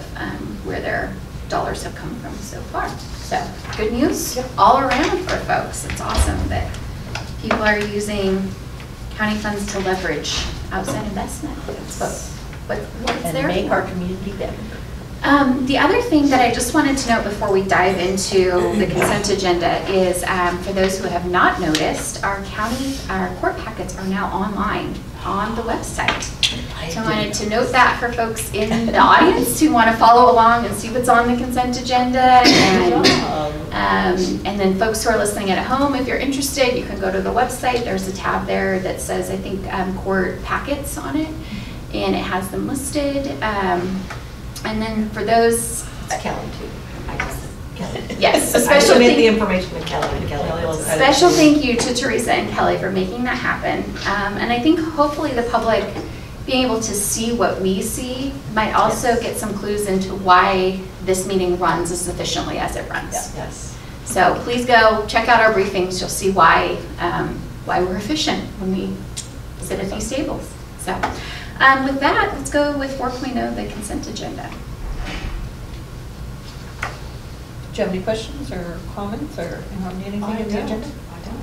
where their dollars have come from so far. So good news all around for folks. It's awesome that people are using county funds to leverage outside investment. That's what it's there for. And make our community better. The other thing that I just wanted to note before we dive into the consent agenda is, for those who have not noticed, our court packets are now online on the website. So I wanted to note that for folks in the audience who want to follow along and see what's on the consent agenda, and then folks who are listening at home, if you're interested, you can go to the website. There's a tab there that says, I think, court packets on it, and it has them listed. And then for those, it's Kelly too. Yes, a special thank the information with Kelly and Kelly. Special thank you to Teresa and Kelly for making that happen. And I think hopefully the public being able to see what we see might also get some clues into why this meeting runs as efficiently as it runs. Yeah. Yes. So please go check out our briefings. You'll see why we're efficient when we sit at these tables. So. With that, let's go with 4.0, the consent agenda. Do you have any questions or comments or anything on the agenda? I don't.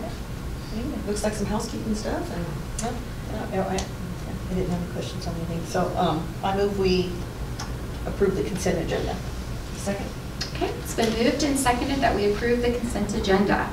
It looks like some housekeeping stuff. And, I didn't have any questions on anything. So I move we approve the consent agenda. Second. Okay, it's been moved and seconded that we approve the consent agenda,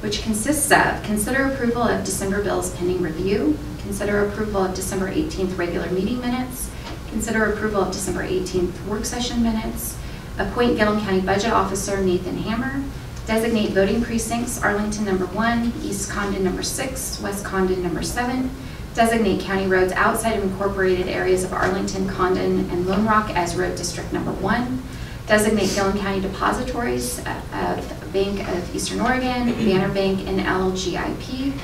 which consists of consider approval of December bills pending review, consider approval of December 18th regular meeting minutes, consider approval of December 18th work session minutes, appoint Gilliam County Budget Officer Nathan Hammer, designate voting precincts Arlington number 1, East Condon number 6, West Condon number 7, designate county roads outside of incorporated areas of Arlington, Condon, and Lonerock as road district number 1, designate Gilliam County depositories of Bank of Eastern Oregon, Banner Bank, and LGIP,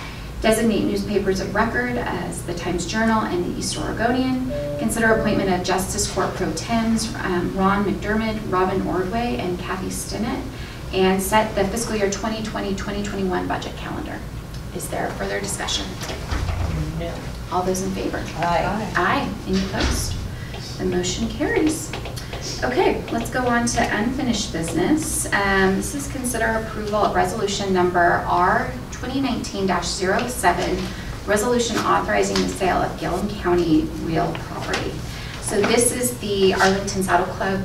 designate newspapers of record as the Times Journal and the East Oregonian, consider appointment of Justice Court Pro Tems, Ron McDermott, Robin Ordway, and Kathy Stinnett, and set the fiscal year 2020-2021 budget calendar. Is there further discussion? No. All those in favor? Aye. Aye. Any opposed? The motion carries. Okay, let's go on to unfinished business. This is consider approval of resolution number R 2019-07, resolution authorizing the sale of Gilliam County real property. So this is the Arlington Saddle Club.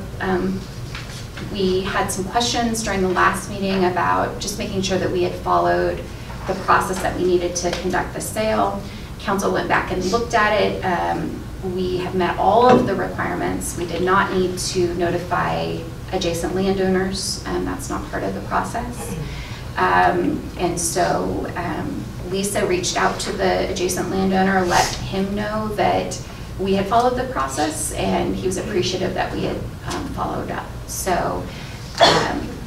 We had some questions during the last meeting about just making sure that we had followed the process that we needed to conduct the sale. Council went back and looked at it. We have met all of the requirements. We did not need to notify adjacent landowners, and that's not part of the process. And so Lisa reached out to the adjacent landowner, let him know that we had followed the process, and he was appreciative that we had followed up. So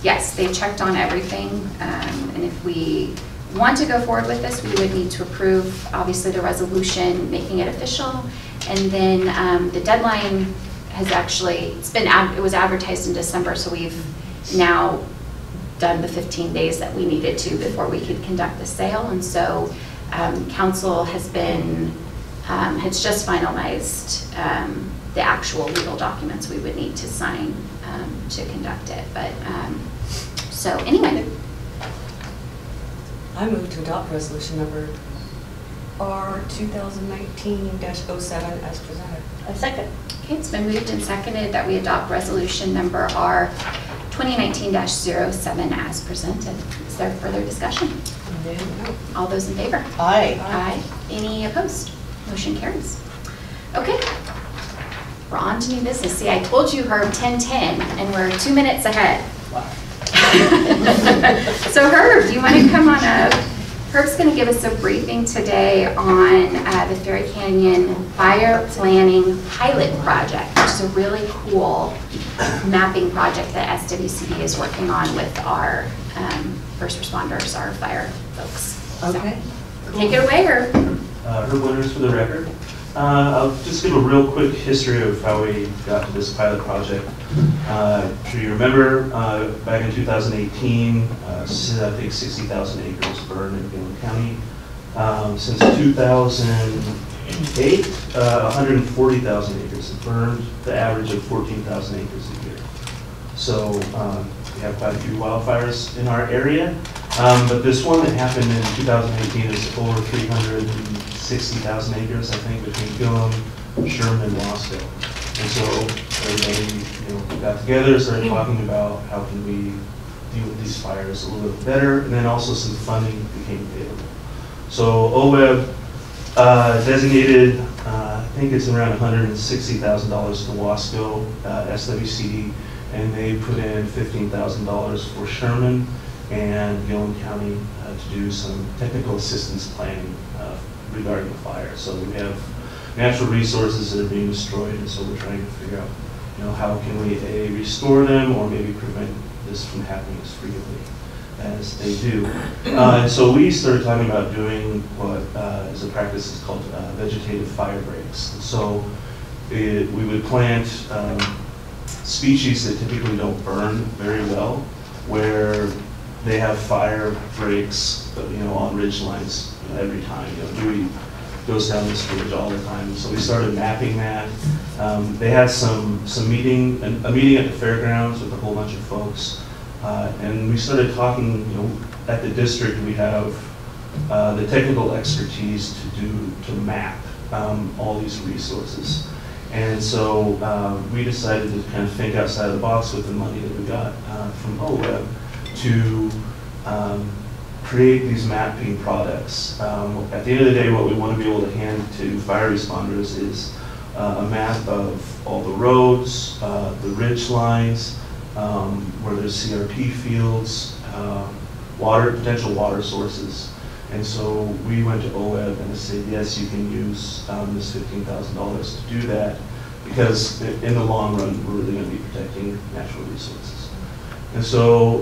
yes, they checked on everything, and if we want to go forward with this, we would need to approve, obviously, the resolution, making it official, and then the deadline has actually, it was advertised in December, so we've now done the 15 days that we needed to before we could conduct the sale. And so council has been, has just finalized the actual legal documents we would need to sign to conduct it. But so anyway. I move to adopt resolution number R 2019-07 as presented. A second. Okay, it's been moved and seconded that we adopt resolution number R 2019-07 as presented. Is there further discussion? No. All those in favor? Aye. Aye. Any opposed? Motion carries. Okay. We're on to new business. See, I told you, Herb, 10:10, and we're 2 minutes ahead. Wow. So Herb, do you want to come on up Herb's going to give us a briefing today on the Ferry Canyon Fire Planning Pilot Project, which is a really cool mapping project that SWCD is working on with our first responders, our fire folks. Okay. So, cool. Take it away, Herb. Herb Winters for the record. I'll just give a real quick history of how we got to this pilot project. I'm sure you remember back in 2018, I think 60,000 acres burned in Gilliam County. Since 2008, 140,000 acres have burned, the average of 14,000 acres a year. So we have quite a few wildfires in our area, but this one that happened in 2018 is over 360,000 acres, I think, between Gilliam, Sherman, and Wasco. And so everybody, got together, started talking about how can we deal with these fires a little bit better, and then also some funding became available. So OWEB designated, I think it's around $160,000 to Wasco, SWCD, and they put in $15,000 for Sherman and Gilliam County to do some technical assistance planning regarding the fire. So we have natural resources that are being destroyed, and so we're trying to figure out, how can we restore them or maybe prevent this from happening as frequently as they do. And so we started talking about doing what is a practice is called vegetative fire breaks. And so we would plant species that typically don't burn very well, where they have fire breaks, on ridge lines every time. Dewey goes down this ridge all the time. So we started mapping that. They had a meeting at the fairgrounds with a whole bunch of folks, and we started talking. At the district we have the technical expertise to map all these resources. And so we decided to kind of think outside of the box with the money that we got from OWEB to create these mapping products. At the end of the day, what we want to be able to hand to fire responders is a map of all the roads, the ridge lines, where there's CRP fields, potential water sources. And so we went to OWEB and said, yes, you can use this $15,000 to do that, because in the long run, we're really going to be protecting natural resources. And so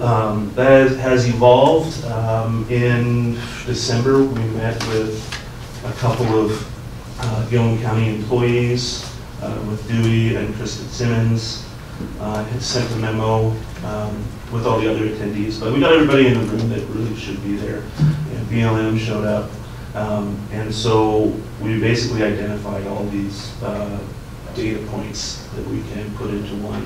that has evolved. In December, we met with a couple of Gilliam County employees, with Dewey and Kristen Simmons, had sent a memo with all the other attendees. But we got everybody in the room that really should be there. BLM showed up. And so we basically identified all these data points that we can put into one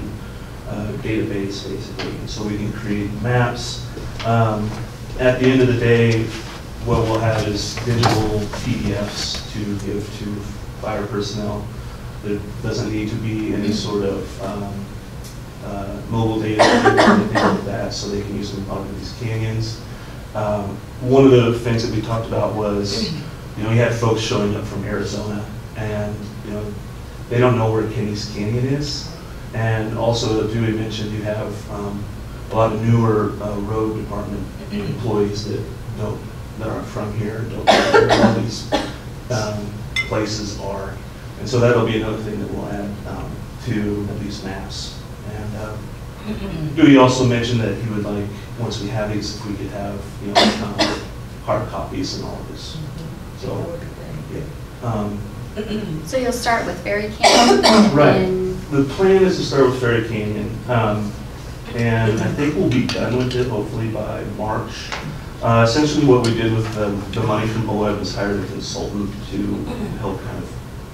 database, basically. And so we can create maps. At the end of the day, what we'll have is digital PDFs to give to fire personnel. There doesn't need to be any sort of mobile data or anything like that, so they can use them on these canyons. One of the things that we talked about was, we had folks showing up from Arizona, and they don't know where Kenny's Canyon is. And also, Dewey mentioned you have a lot of newer road department employees that aren't from here, don't know where all these places are. And so that'll be another thing that we'll add to these maps. And Dewey also mentioned that he would like, once we have these, if we could have hard copies and all of this. So, yeah. So you'll start with Ferry Canyon? Right. The plan is to start with Ferry Canyon. And I think we'll be done with it hopefully by March. Essentially what we did with the money from OWEB was hired a consultant to help kind of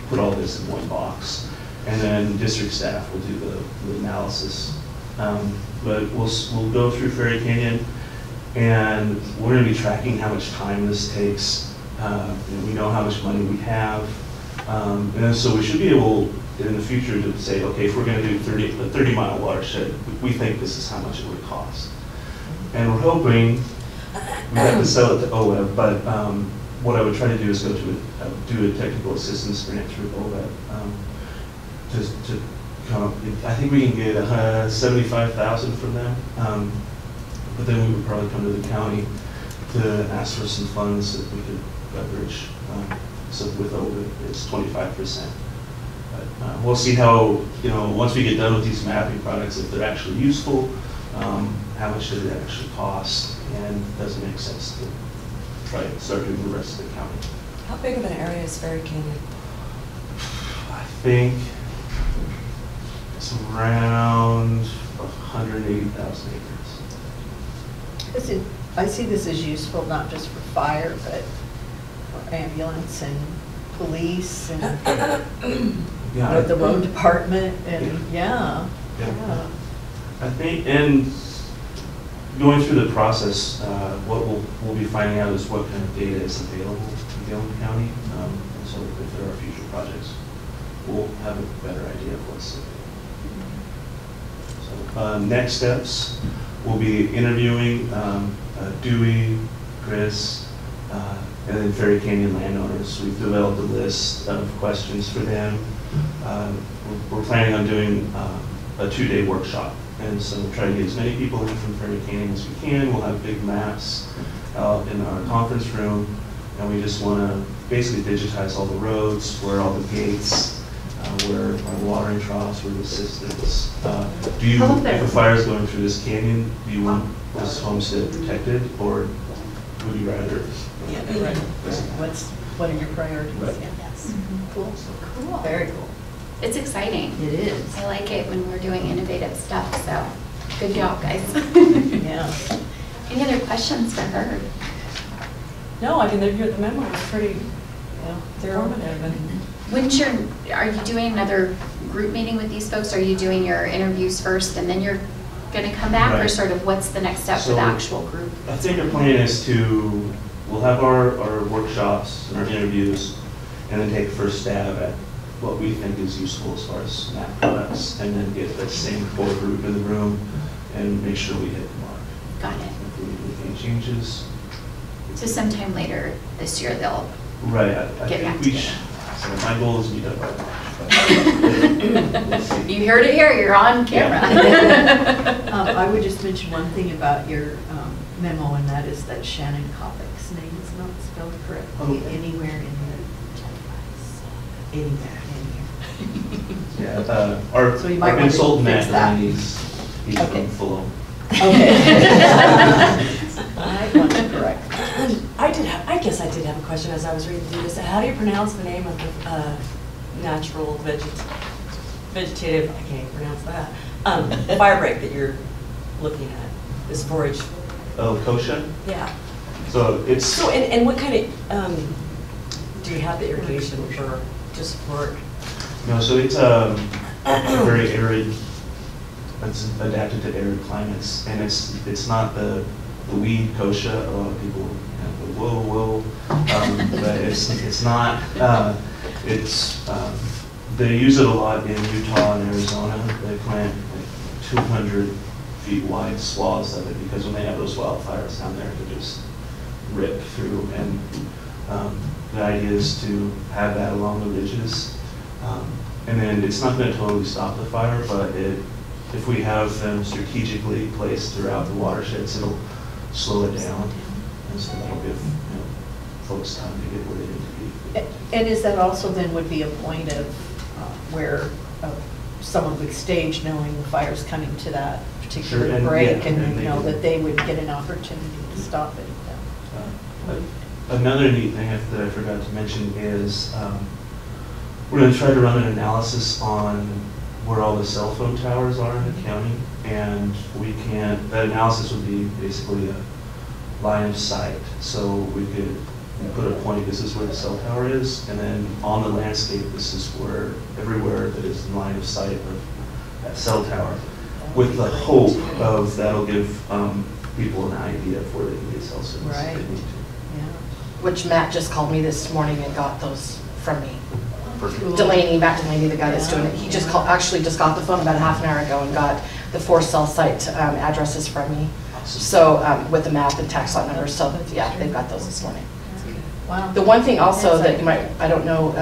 put all this in one box. And then district staff will do the analysis. But we'll go through Ferry Canyon, and we're going to be tracking how much time this takes. We know how much money we have. And so we should be able in the future to say, okay, if we're going to do a 30-mile watershed, we think this is how much it would cost. And we're hoping we have to sell it to OWEB, but what I would try to do is go to do a technical assistance grant through OWEB. To come up, I think we can get $75,000 from them, but then we would probably come to the county to ask for some funds that we could leverage. So with OWEB, it's 25%. But we'll see how, you know, once we get done with these mapping products, if they're actually useful, how much did it actually cost, and does it make sense to try it serving the rest of the county. How big of an area is Ferry Canyon? I think it's around 180,000 acres. I see this as useful not just for fire, but for ambulance and police and the road department and yeah. I think, and going through the process, what we'll be finding out is what kind of data is available in Gilliam County. And so if there are future projects, we'll have a better idea of what's available. So next steps, we'll be interviewing Dewey, Chris, and then Ferry Canyon landowners. We've developed a list of questions for them. We're planning on doing a two-day workshop. And so we'll try to get as many people in from Ferry Canyon as we can. We'll have big maps out in our conference room. And we just want to basically digitize all the roads, where all the gates, where our watering troughs, where the systems. If a fire is going through this canyon, do you want this homestead protected, or would you rather? Yeah, right. What are your priorities? Right. Yeah. Yes. Mm-hmm. Cool. So cool. Very cool. It's exciting. It is. I like it when we're doing innovative stuff, so good job, guys. Yeah. Any other questions for her? No, I mean, the memo is pretty, they're informative. Are you doing another group meeting with these folks? Are you doing your interviews first and then you're going to come back, right? Or sort of what's the next step for the actual group? I think our plan is to, we'll have our workshops and our interviews and then take a first stab at what we think is useful as far as map products, and then get that same core group in the room and make sure we hit the mark. Got it. If we make any changes. So sometime later this year they'll So my goal is meet up by March. You heard it here, you're on camera. Yeah. I would just mention one thing about your memo, and that is that Shannon Kopick's name is not spelled correctly anywhere in the anywhere. Yeah, our consultant Matt, he's from Fulham. Okay. I want to correct. I guess I did have a question as I was reading through this. How do you pronounce the name of the natural vegetative? I can't even pronounce that. Firebreak that you're looking at. This forage. Oh, kochia. Yeah. So it's. So and what kind of do you have the irrigation for to support? No, so it's very arid. It's adapted to arid climates, and it's not the weed kochia. A lot of people go but it's not. It's they use it a lot in Utah and Arizona. They plant like 200 feet wide swaths of it because when they have those wildfires down there, they just rip through. And the idea is to have that along the ridges. And then it's not going to totally stop the fire, but if we have them strategically placed throughout the watersheds, it'll slow it down. And so that'll give folks time to get where they need to be. And is that also then would be a point of where someone would stage knowing the fire's coming to that particular break that they would get an opportunity to stop it? Another neat thing that I forgot to mention is we're going to try to run an analysis on where all the cell phone towers are in the county, and that analysis would be basically a line of sight. So we could put a point, this is where the cell tower is, and then on the landscape, this is where, everywhere that is in line of sight of that cell tower, with the hope of that'll give people an idea of where they can get cell service if they need to. Yeah. Which Matt just called me this morning and got those from me. Perfect. Delaney, Matt Delaney, the guy that's doing it, he just actually just got the phone about a half an hour ago and got the 4 cell site addresses from me. Awesome. So with the map and tax lot numbers, so they've got those this morning. Wow. The one thing also that you might, I don't know,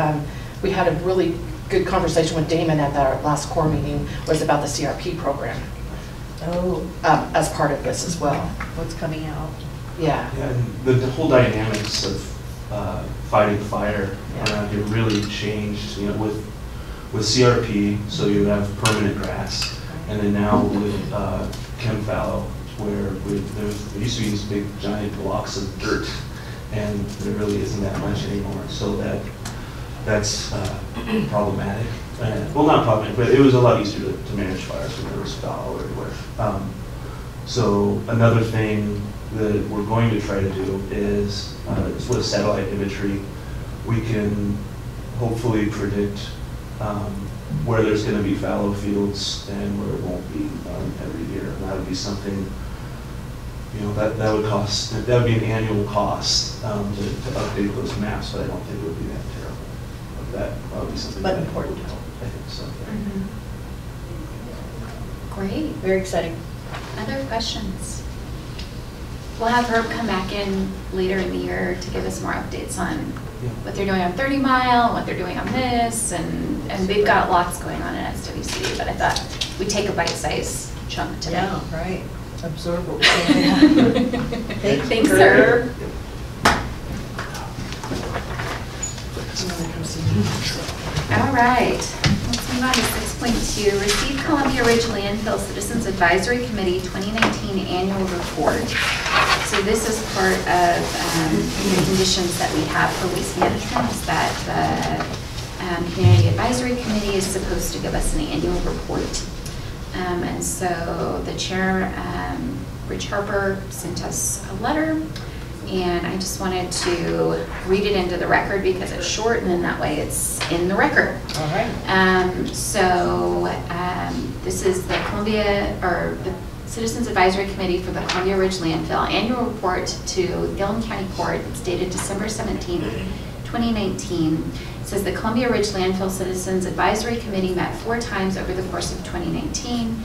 we had a really good conversation with Damon at our last core meeting was about the CRP program. As part of this as well. What's coming out? Yeah. And the whole dynamics of fighting fire around here really changed, you know, with CRP, so you have permanent grass, and then now with chem fallow, where there used to be these big giant blocks of dirt, and there really isn't that much anymore. So that's problematic. Well, not problematic, but it was a lot easier to manage fires when there was fallow everywhere. So another thing that we're going to try to do is with satellite imagery, we can hopefully predict where there's going to be fallow fields and where it won't be every year. And that would be something, you know, that would cost, that would be an annual cost to update those maps, but I don't think it would be that terrible. But that would be something but important to help, I think so. Mm-hmm. Great, very exciting. Other questions? We'll have Herb come back in later in the year to give us more updates on what they're doing on 30 Mile, what they're doing on this, and they've got lots going on at SWCD, but I thought we'd take a bite-sized chunk today. Yeah, right. Absorb what we're saying. Thanks, Herb. All right. Item 6.2, receive Columbia Ridge Landfill Citizens Advisory Committee 2019 annual report. So this is part of the conditions that we have for waste management, is that the Community Advisory Committee is supposed to give us an annual report. And so the chair, Rich Harper, sent us a letter, and I just wanted to read it into the record because it's short, and then that way it's in the record. All right. This is the Citizens Advisory Committee for the Columbia Ridge Landfill annual report to Gilliam County Court. It's dated December 17, 2019. It says the Columbia Ridge Landfill Citizens Advisory Committee met 4 times over the course of 2019.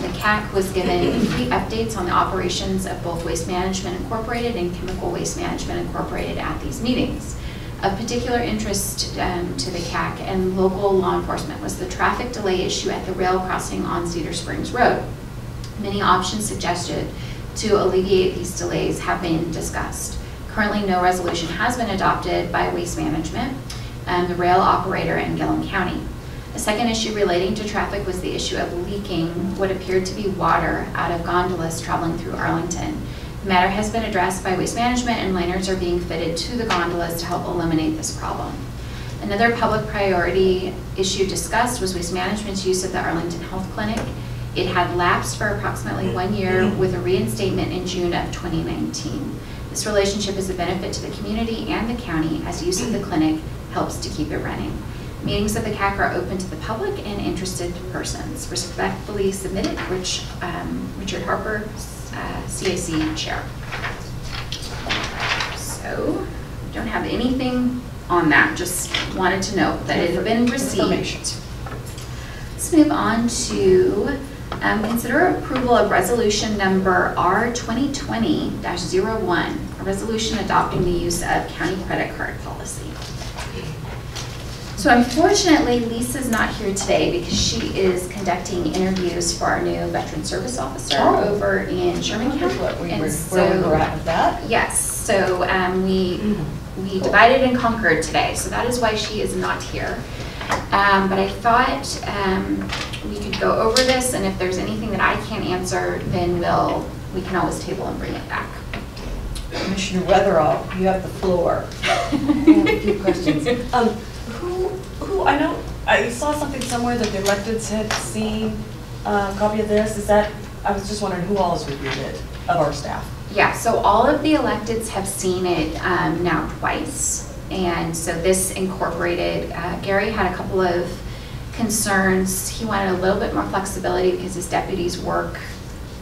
The CAC was given complete updates on the operations of both Waste Management Incorporated and Chemical Waste Management Incorporated at these meetings. Of particular interest to the CAC and local law enforcement was the traffic delay issue at the rail crossing on Cedar Springs Road. Many options suggested to alleviate these delays have been discussed. Currently, no resolution has been adopted by Waste Management, the rail operator, and Gilliam County. The second issue relating to traffic was the issue of leaking what appeared to be water out of gondolas traveling through Arlington. The matter has been addressed by Waste Management, and liners are being fitted to the gondolas to help eliminate this problem. Another public priority issue discussed was Waste Management's use of the Arlington Health Clinic. It had lapsed for approximately 1 year with a reinstatement in June of 2019. This relationship is a benefit to the community and the county, as use of the clinic helps to keep it running. Meetings of the CAC are open to the public and interested persons. Respectfully submitted, Richard Harper, CAC Chair. So, don't have anything on that, just wanted to note that it had been received. Let's move on to consider approval of resolution number R2020-01, a resolution adopting the use of county credit card policy. So unfortunately, Lisa's not here today because she is conducting interviews for our new Veteran Service Officer over in Sherman County. Where we were at with that. Yes, so we divided and conquered today, so that is why she is not here. But I thought we could go over this, and if there's anything that I can't answer, then we can always table and bring it back. Commissioner Weatherall, you have the floor. I have a few questions. I know I saw something somewhere that the electeds had seen a copy of this. Is that, I was just wondering who all has reviewed it of our staff? Yeah, so all of the electeds have seen it now twice. And so this incorporated, Gary had a couple of concerns. He wanted a little bit more flexibility because his deputies work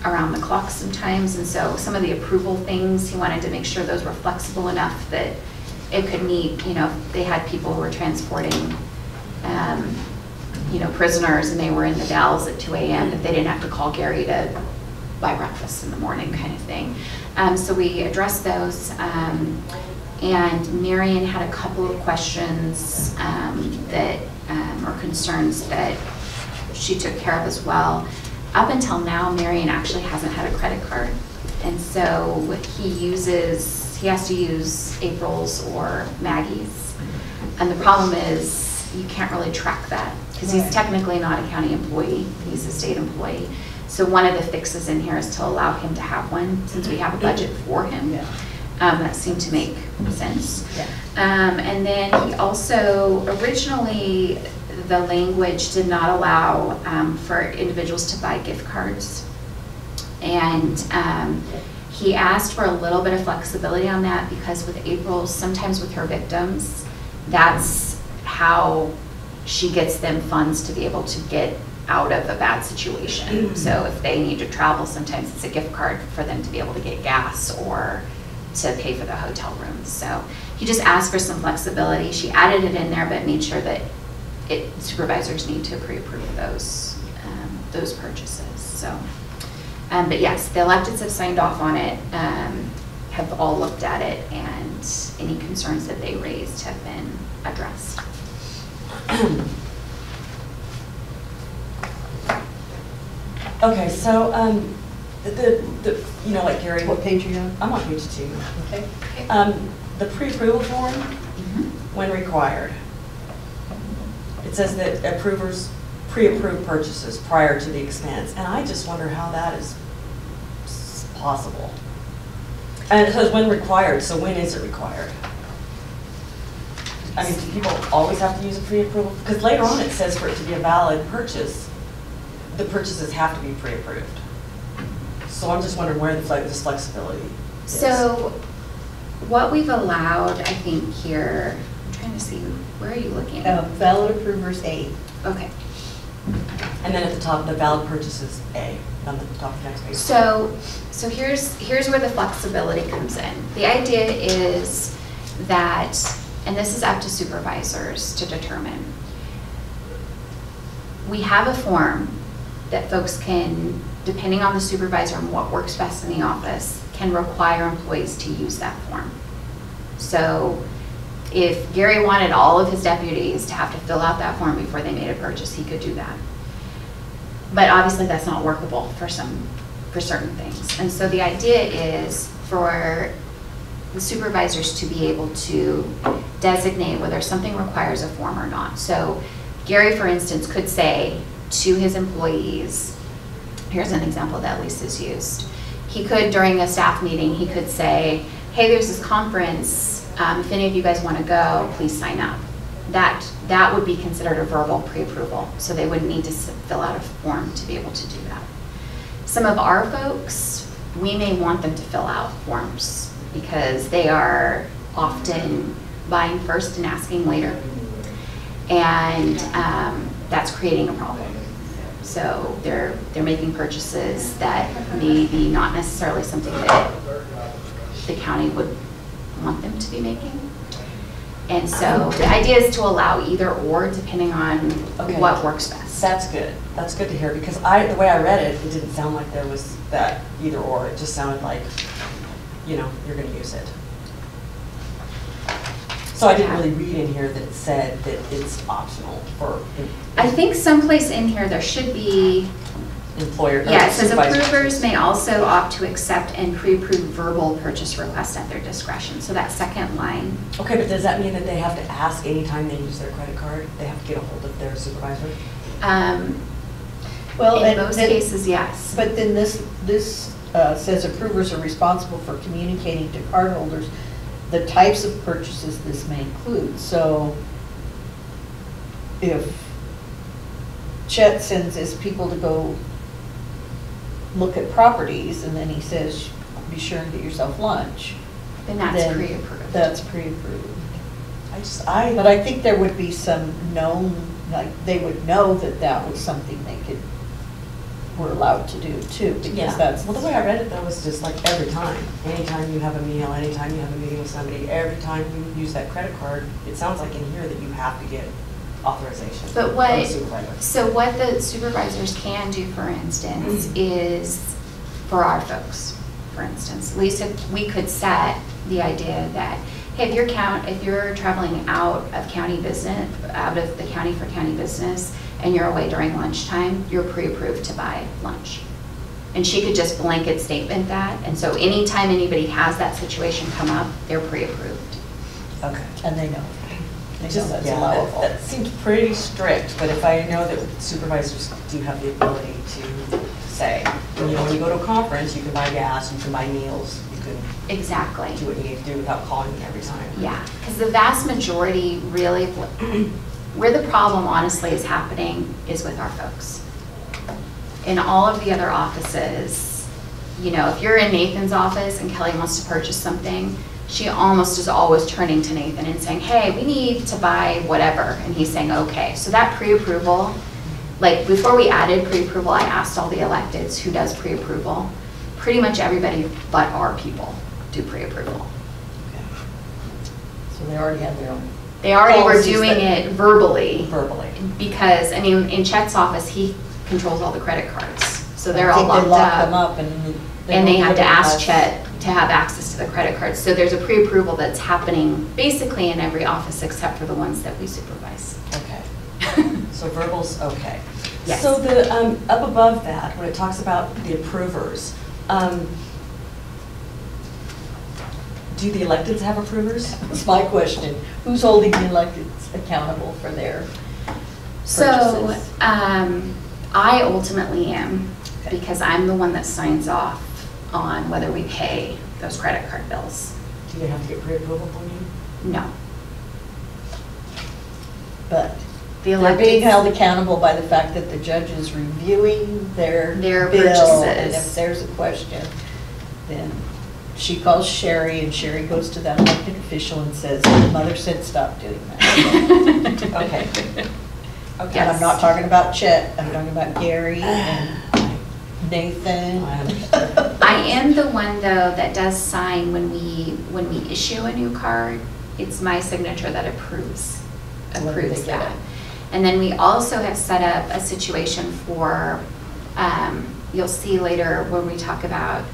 around the clock sometimes. And so some of the approval things, he wanted to make sure those were flexible enough that it could meet, you know, they had people who were transporting, you know, prisoners, and they were in the Dalles at 2 a.m. that they didn't have to call Gary to buy breakfast in the morning kind of thing. So we addressed those, and Marion had a couple of questions that or concerns that she took care of as well. Up until now, Marion actually hasn't had a credit card. And so he has to use April's or Maggie's. And the problem is you can't really track that because he's technically not a county employee, he's a state employee. So one of the fixes in here is to allow him to have one since we have a budget for him. Yeah. That seemed to make sense. Yeah. And then he also, originally the language did not allow for individuals to buy gift cards. And he asked for a little bit of flexibility on that because with April, sometimes with her victims, that's how she gets them funds to be able to get out of a bad situation. Mm-hmm. So if they need to travel, sometimes it's a gift card for them to be able to get gas or to pay for the hotel room. So he just asked for some flexibility. She added it in there, but made sure that supervisors need to pre-approve those purchases. So, but yes, the electeds have signed off on it, have all looked at it, and any concerns that they raised have been addressed. Okay, so you know, like Gary, what page are you on? I'm on page 2. Okay. The pre-approval form, when required, it says that approvers pre-approve purchases prior to the expense, and I just wonder how that is possible. And it says when required, so when is it required? I mean, do people always have to use a pre-approval? Because later on it says for it to be a valid purchase, the purchases have to be pre-approved. So I'm just wondering where this flexibility is. So what we've allowed, I think here, I'm trying to see, where are you looking? Oh, valid approvers A. Okay. And then at the top, the valid purchases A, on the top of the next page. So here's where the flexibility comes in. The idea is that, and this is up to supervisors to determine, we have a form that folks can, depending on the supervisor and what works best in the office, can require employees to use that form. So if Gary wanted all of his deputies to have to fill out that form before they made a purchase, he could do that. But obviously that's not workable for certain things. And so the idea is for the supervisors to be able to designate whether something requires a form or not. So Gary, for instance, could say to his employees, here's an example that Lisa's used. He could, during a staff meeting, he could say, hey, there's this conference, if any of you guys want to go, please sign up. That would be considered a verbal pre-approval, so they wouldn't need to fill out a form to be able to do that. Some of our folks, we may want them to fill out forms because they are often buying first and asking later, and that's creating a problem. So they're making purchases that may be not necessarily something that the county would want them to be making. And so the idea is to allow either or, depending on what works best. That's good. That's good to hear, because the way I read it, it didn't sound like there was that either or. It just sounded like, you know, you're going to use it. So I didn't really read in here that it said that it's optional for. I think someplace in here there should be employer. Yeah, it says approvers may also opt to accept and pre-approve verbal purchase requests at their discretion. So that second line. Okay, but does that mean that they have to ask anytime they use their credit card? They have to get a hold of their supervisor. Well, in most cases, yes. But then this says approvers are responsible for communicating to cardholders the types of purchases this may include. So if Chet sends his people to go look at properties and then he says, be sure and get yourself lunch, then that's pre-approved. That's pre-approved. But I think there would be some known, like they would know that that was something they were allowed to do too, because that's. Well, the way I read it though was just like every time, anytime you have a meal, anytime you have a meeting with somebody, every time you use that credit card, it sounds like in here that you have to get authorization. But what the supervisors can do, for instance, is for our folks, for instance, Lisa, we could set the idea that hey, if you're traveling out of the county for county business, and you're away during lunchtime, you're pre-approved to buy lunch. and she could just blanket statement that. And so anytime anybody has that situation come up, they're pre-approved. Okay. And they know. They just, know that's allowable. That seems pretty strict, but if I know that supervisors do have the ability to say, you know, when you go to a conference, you can buy gas, you can buy meals, you can exactly do what you need to do without calling them every time. Yeah, because the vast majority really, where the problem honestly is happening is with our folks. In all of the other offices, you know, if you're in Nathan's office and Kelly wants to purchase something, she almost is always turning to Nathan and saying, hey, we need to buy whatever. And he's saying, okay. So that pre-approval, like before we added pre-approval, I asked all the electeds who does pre-approval. Pretty much everybody but our people do pre-approval. Okay. So they already had their own. They already were doing it verbally. Verbally. Because, I mean, in Chet's office, he controls all the credit cards. So they're all locked up. And they have to ask Chet to have access to the credit cards. So there's a pre-approval that's happening basically in every office except for the ones that we supervise. Okay. So verbal's okay. Yes. So the up above that, when it talks about the approvers, do the electeds have approvers? That's my question. Who's holding the electeds accountable for their purchases? So I ultimately am, because I'm the one that signs off on whether we pay those credit card bills. Do they have to get pre-approval from you? No. But they're being held accountable by the fact that the judge is reviewing their bill, purchases. And if there's a question, then she calls Sherry, and Sherry goes to that elected official and says, "Mother said stop doing that." Okay. Okay. Yes. And I'm not talking about Chet. I'm talking about Gary and Nathan. I am the one though that does sign when we issue a new card. It's my signature that approves that. And then we also have set up a situation for, you'll see later when we talk about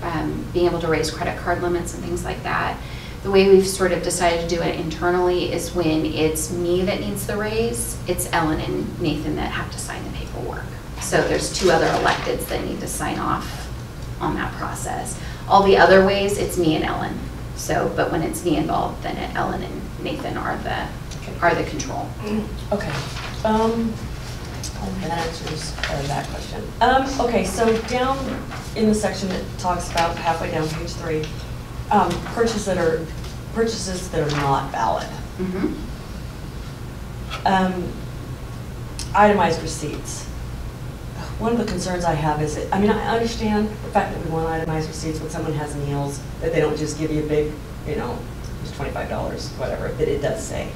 being able to raise credit card limits and things like that. The way we've sort of decided to do it internally is when it's me that needs the raise, it's Ellen and Nathan that have to sign the paperwork. So there's two other electeds that need to sign off on that process. All the other ways, it's me and Ellen. So, but when it's me involved, then Ellen and Nathan are the control. Okay. That answers that question. Okay, so down in the section that talks about halfway down page 3, purchases that are not valid. Mm-hmm. Itemized receipts. One of the concerns I have is that, I mean, I understand the fact that we want itemized receipts when someone has meals, that they don't just give you a big, you know, it's $25, whatever, that it does say.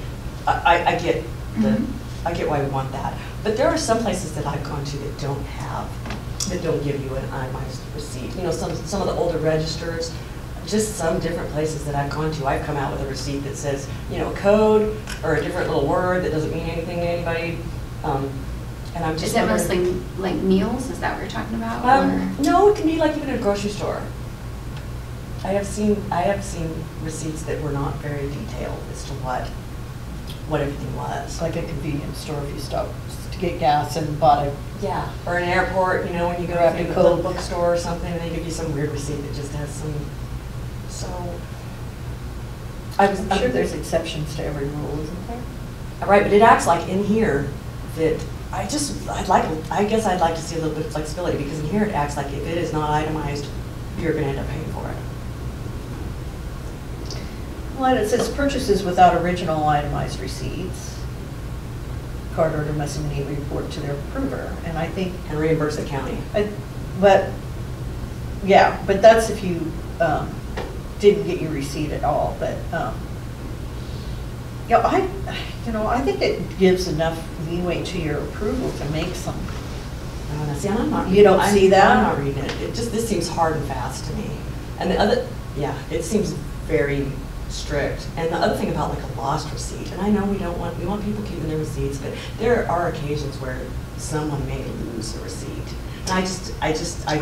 I get the, I get why we want that. But there are some places that I've gone to that don't give you an itemized receipt. You know, some of the older registers, just some different places that I've gone to, I've come out with a receipt that says, you know, code or a different little word that doesn't mean anything to anybody. And I'm just mostly like meals? Is that what you're talking about? No, it can be like even at a grocery store. I have seen receipts that were not very detailed as to what everything was. Like a convenience store, if you stop to get gas and bought it. Yeah, or an airport. You know, when you go to a little bookstore or something, and they give you some weird receipt that just has some. So I'm sure there's exceptions to every rule, isn't there? Right, but it acts like in here that. I guess I'd like to see a little bit of flexibility, because in here it acts like if it is not itemized, you're going to end up paying for it. Well, it says purchases without original itemized receipts. Card order must immediately report to their approver, and I think and reimburse the county. But yeah, but that's if you didn't get your receipt at all. But yeah, I think it gives enough leeway to your approval to make some. See, I'm not. You don't see that? I'm not reading it. It just this seems hard and fast to me. And the other, yeah, it seems very strict. And the other thing about like a lost receipt, and I know we want people keeping their receipts, but there are occasions where someone may lose a receipt. And I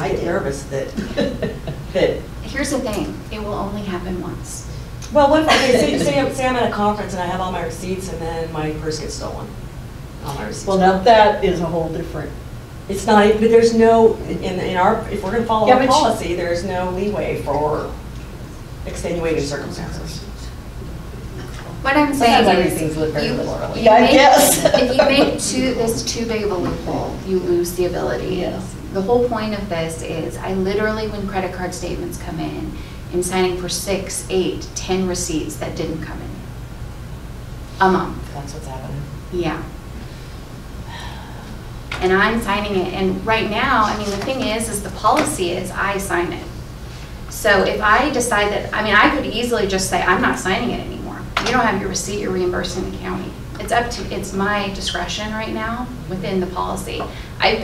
get nervous that. Here's the thing: it will only happen once. Well, what if say I'm at a conference and I have all my receipts and then my purse gets stolen? All my receipts. Well, now that is a whole different It's not, but there's no, in our, if we're going to follow our policy, there's no leeway for extenuating circumstances. What I'm saying is, if you make this too big of a loophole, you lose the ability. Yes. The whole point of this is, I literally, when credit card statements come in, I'm signing for 6, 8, 10 receipts that didn't come in a month. That's what's happening. Yeah. And I'm signing it, and right now, I mean, the thing is the policy is I sign it. So if I decide that, I mean, I could easily just say, I'm not signing it anymore. You don't have your receipt, you're reimbursing the county. It's up to, it's my discretion right now within the policy. I've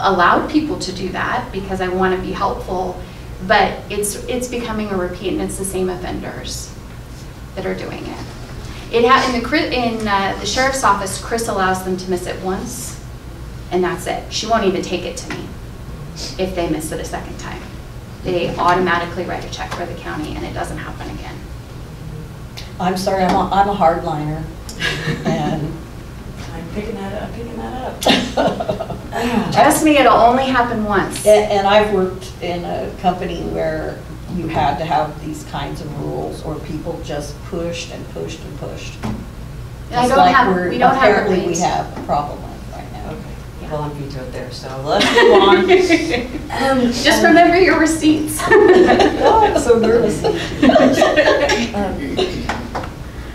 allowed people to do that because I want to be helpful, but it's becoming a repeat, and it's the same offenders that are doing it. In the sheriff's office, Chris allows them to miss it once, and that's it. She won't even take it to me if they miss it a second time. They automatically write a check for the county, and it doesn't happen again. I'm sorry, I'm a hardliner, and I'm picking that up. Trust me, it'll only happen once. And I've worked in a company where you had to have these kinds of rules, or people just pushed and pushed and pushed. It's like we don't have. Apparently, we have a problem right now. Okay. Yeah. Well, I'm vetoed there, so let's move on. Just remember your receipts. Oh, I'm so nervous.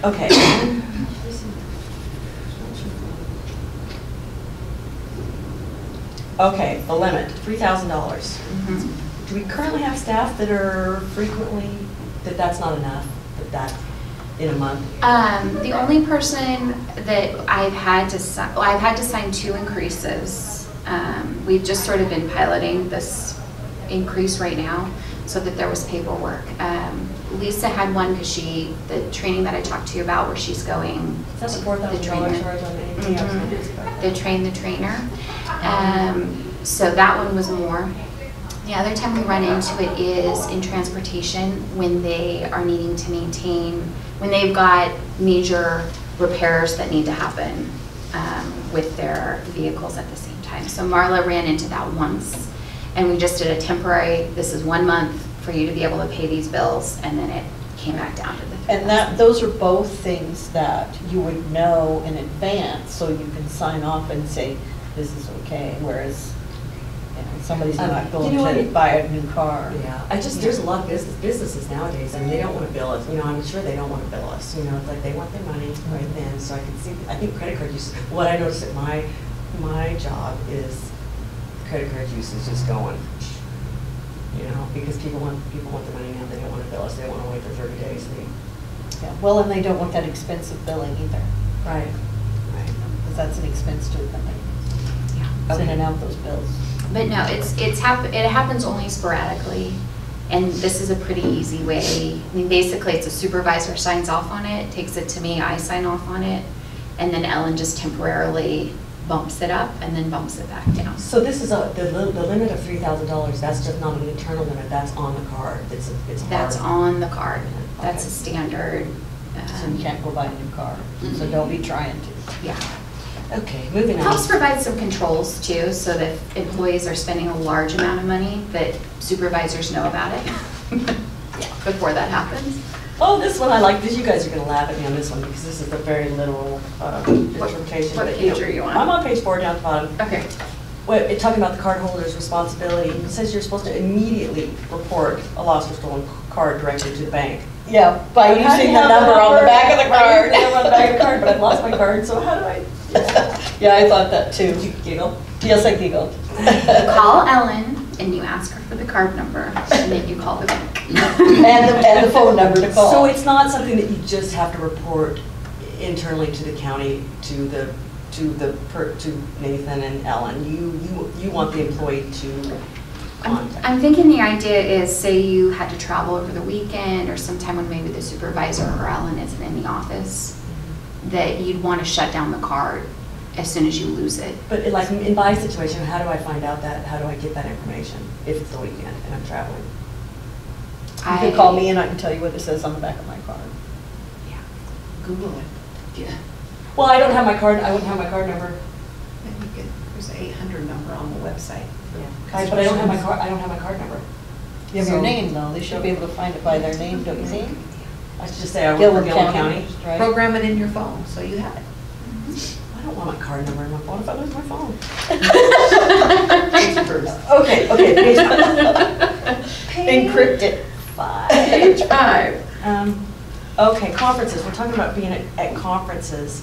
Okay. Okay. The limit: $3,000. Do we currently have staff that are frequently, that's not enough, that in a month? The only person that I've had to sign 2 increases. We've just sort of been piloting this increase right now so that there was paperwork. Lisa had one because the training that I talked to you about where she's going. Is that $4,000 charge on anything else? The train the trainer. So that one was more. The other time we run into it is in transportation when they are needing to maintain, when they've got major repairs that need to happen with their vehicles at the same time. So Marla ran into that once, and we just did a temporary, this is 1 month for you to be able to pay these bills, and then it came back down to the $3,000. And those are both things that you would know in advance, so you can sign off and say, this is okay, whereas somebody's not going to buy a new car. Yeah, there's a lot of businesses nowadays, and they don't want to bill us. You know, I'm sure they don't want to bill us. You know, it's like they want their money right then. So I can see. I think credit card use. What I noticed at my job is credit card use is just going. You know, because people want the money now. They don't want to bill us. They don't want to wait for 30 days. Yeah. Well, and they don't want that expensive billing either. Right. Right. Because that's an expense to them. Yeah. Okay. Sending out those bills. But no, it happens only sporadically, and this is a pretty easy way. I mean, basically, it's a supervisor signs off on it, takes it to me, I sign off on it, and then Ellen just temporarily bumps it up and then bumps it back down. So this is the limit of $3,000. That's just not an internal limit. That's on the card. That's on the card. Okay. That's a standard. So you can't go buy a new car. Mm-hmm. So don't be trying to. Yeah. Okay, moving on. It helps provide some controls too, so that employees are spending a large amount of money that supervisors know about it before that happens. Oh, this one I like. You guys are going to laugh at me on this one because this is a very literal interpretation. What page are you on? I'm on page 4 down the bottom. Okay. It's talking about the cardholder's responsibility. It says you're supposed to immediately report a lost or stolen card directly to the bank. Yeah, by using the number on the back of the card. I on the back of the card, but I've lost my card, so how do I? Yeah, I thought that too. Did you giggle? Yes, I giggled. You call Ellen and you ask her for the card number, and then you call the bank. and the phone number to call. So it's not something that you just have to report internally to the county, to Nathan and Ellen. You want the employee to. I'm thinking the idea is, say you had to travel over the weekend or sometime when maybe the supervisor or Ellen isn't in the office, that you'd want to shut down the card as soon as you lose it. But like in my situation, how do I find out that? How do I get that information if it's the weekend and I'm traveling? You can call me and I can tell you what it says on the back of my card. Yeah. Google it. Yeah. Well, I wouldn't have my card number. There's an 800 number on the website. Yeah. But I don't have my card. I don't have my card number. You have your name though. They should be able to find it by their name, don't you think? I should just say I work for Gilliam County. Right? Program it in your phone so you have it. Mm-hmm. I don't want my card number in my phone. If I lose my phone. Okay. Page five. Encrypt it. Page five. Okay, conferences. We're talking about being at conferences.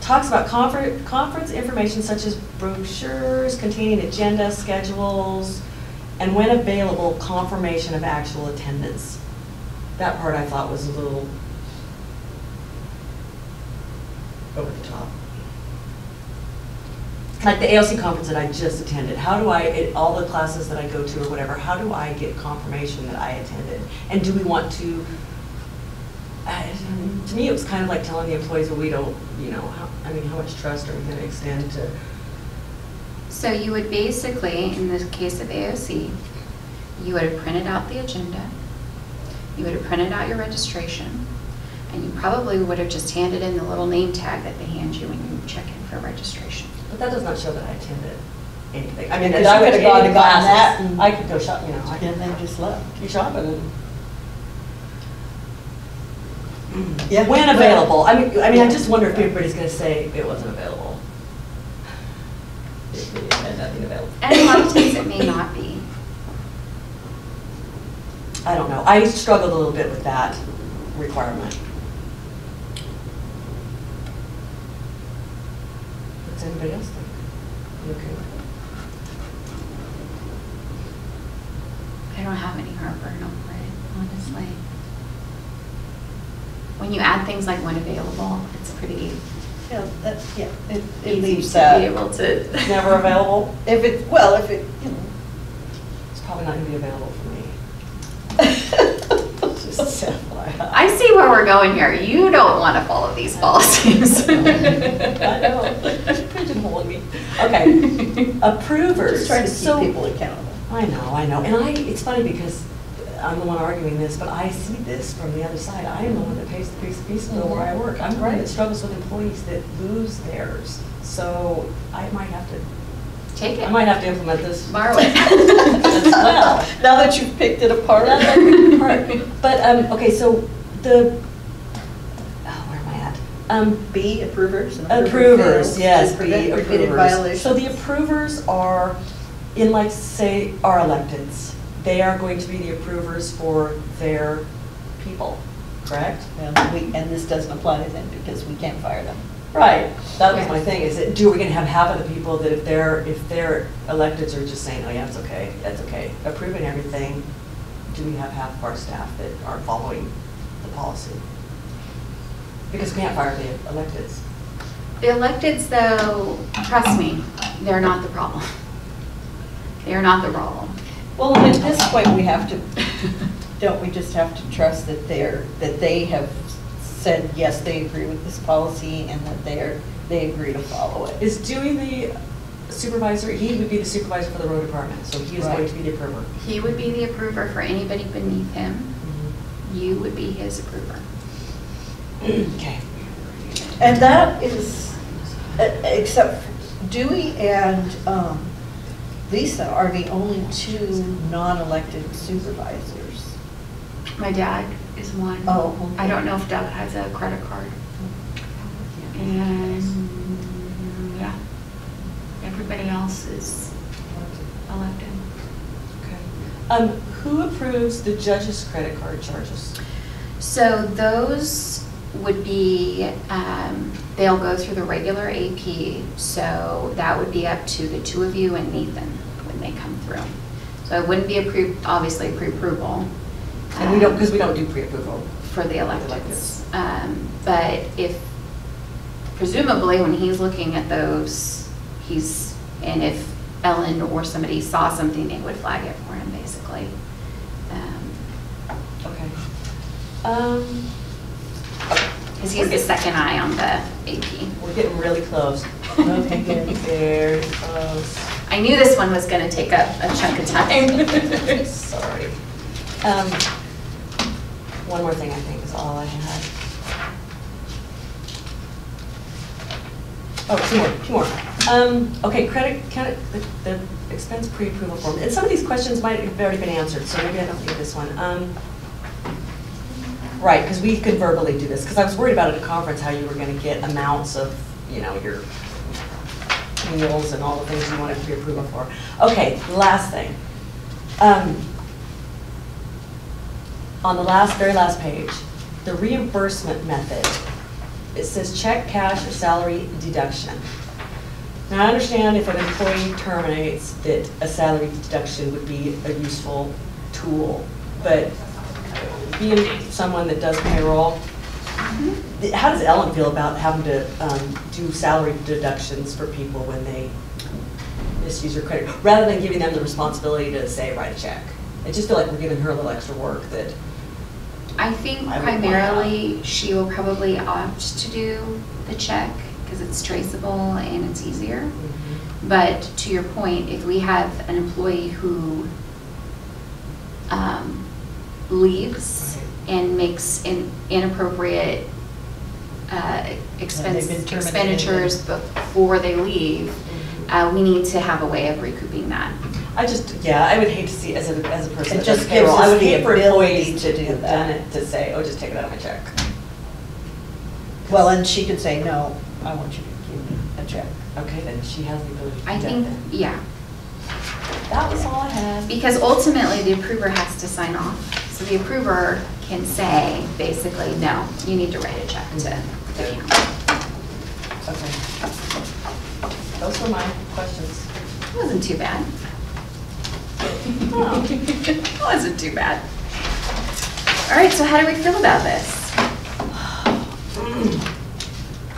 Talks about conference information such as brochures containing agenda, schedules, and when available, confirmation of actual attendance. That part I thought was a little over the top. Like the AOC conference that I just attended, how do I, at all the classes that I go to or whatever, how do I get confirmation that I attended? And do we want to, to me it was kind of like telling the employees, well, we don't, you know, how much trust are we going to extend to? So you would basically, in the case of AOC, you would have printed out the agenda, you would have printed out your registration, and you probably would have just handed in the little name tag that they hand you when you check in for registration. But that does not show that I attended anything. I mean, because I could have gone to classes. And I could go shop, you know. I could then just left. You shopping. And yeah. When available. I mean, I just wonder if everybody's going to say it wasn't available. It really had nothing available. And a lot of times it may not be. I don't know. I struggled a little bit with that requirement. Does anybody else think? You okay with it? I don't have any heartburn over it, honestly. When you add things like when available, it's pretty. Yeah, that's, yeah. It leaves that. Be able to. It's never available. If it, well, if it, you know, it's probably not going to be available for me. Just I see where we're going here. You don't want to follow these policies. I know. Me. Okay, approvers. Just trying to keep people accountable. I know. And it's funny because I'm the one arguing this, but I see this from the other side. I am the one that pays the piece bill where I work. I'm the one that struggles with employees that lose theirs. So I might have to take it. I might have to implement this. Borrow it. Well, now that you've picked it apart. But okay, so the. B, approvers. Approvers, yes, B, approvers. So the approvers are, in like say, our electeds. They are going to be the approvers for their people, correct? Yeah, and this doesn't apply to them because we can't fire them. Right, that was my thing, is that do we going to have half of the people that if their electeds are just saying, oh yeah, it's okay, that's okay, approving everything, do we have half of our staff that are following the policy? Because we can't fire the electeds. The electeds, though, trust me, they're not the problem. They are not the problem. Well, at this point, we have to, don't we just have to trust that they have said yes, they agree with this policy, and that they agree to follow it. Is Dewey the supervisor? He would be the supervisor for the road department, so he is going to be the approver. He would be the approver for anybody beneath him. Mm-hmm. You would be his approver. Okay, and that is, except Dewey and Lisa are the only two non-elected supervisors. My dad is one. Oh, okay. I don't know if Doug has a credit card. And yeah, everybody else is elected. Okay. Who approves the judge's credit card charges? So those would be, they'll go through the regular AP, so that would be up to the two of you and Nathan when they come through. So it wouldn't be approved, obviously pre-approval. And we don't, because we don't do pre-approval. For the electives. But if, presumably when he's looking at those, and if Ellen or somebody saw something, they would flag it for him, basically. Okay. Because he has the second eye on the AP. We're getting really close. Okay, getting very close. I knew this one was going to take up a chunk of time. Sorry. One more thing I think is all I had. Oh, two more. Okay, the expense pre-approval form. And some of these questions might have already been answered, so maybe I don't need this one. Right, because we could verbally do this. Because I was worried about at a conference how you were going to get amounts of, you know, your meals and all the things you wanted pre-approval for. Okay, last thing. On the very last page, the reimbursement method. It says check, cash, or salary deduction. Now, I understand if an employee terminates that a salary deduction would be a useful tool, but being someone that does payroll, how does Ellen feel about having to do salary deductions for people when they misuse your credit, rather than giving them the responsibility to, say, write a check? I just feel like we're giving her a little extra work that I think primarily she will probably opt to do the check because it's traceable and it's easier. Mm-hmm. But to your point, if we have an employee who leaves and makes inappropriate expenditures before they leave, mm-hmm. We need to have a way of recouping that. I just, yeah, I would hate to see, as a person, it just gives us the ability to do that, to say, oh, just take it out of my check. Well, and she could say, no, I want you to give me a check. Okay, then she has the ability to do that. I think, yeah. That was all I had. Because ultimately, the approver has to sign off. So the approver can say, basically, no, you need to write a check to the county. Okay. Those were my questions. It wasn't too bad. Oh, that wasn't too bad. All right, so how do we feel about this?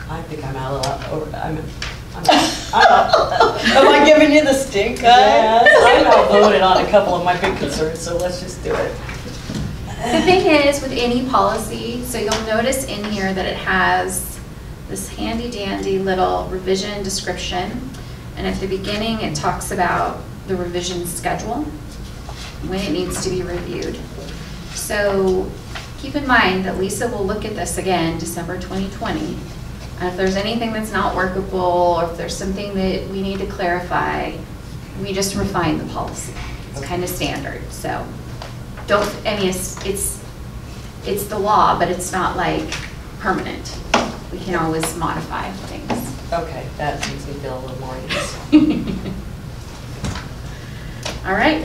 I think I'm out of over. Am I giving you the stink eye? Yes, I'm outvoted on a couple of my big concerns, so let's just do it. The thing is, with any policy, so you'll notice in here that it has this handy-dandy little revision description, and at the beginning it talks about the revision schedule, when it needs to be reviewed. So keep in mind that Lisa will look at this again December 2020. And if there's anything that's not workable, or if there's something that we need to clarify, we just refine the policy. It's kind of standard. So don't, I mean, it's the law, but it's not like permanent. We can always modify things. Okay, that makes me feel a little more useful. All right,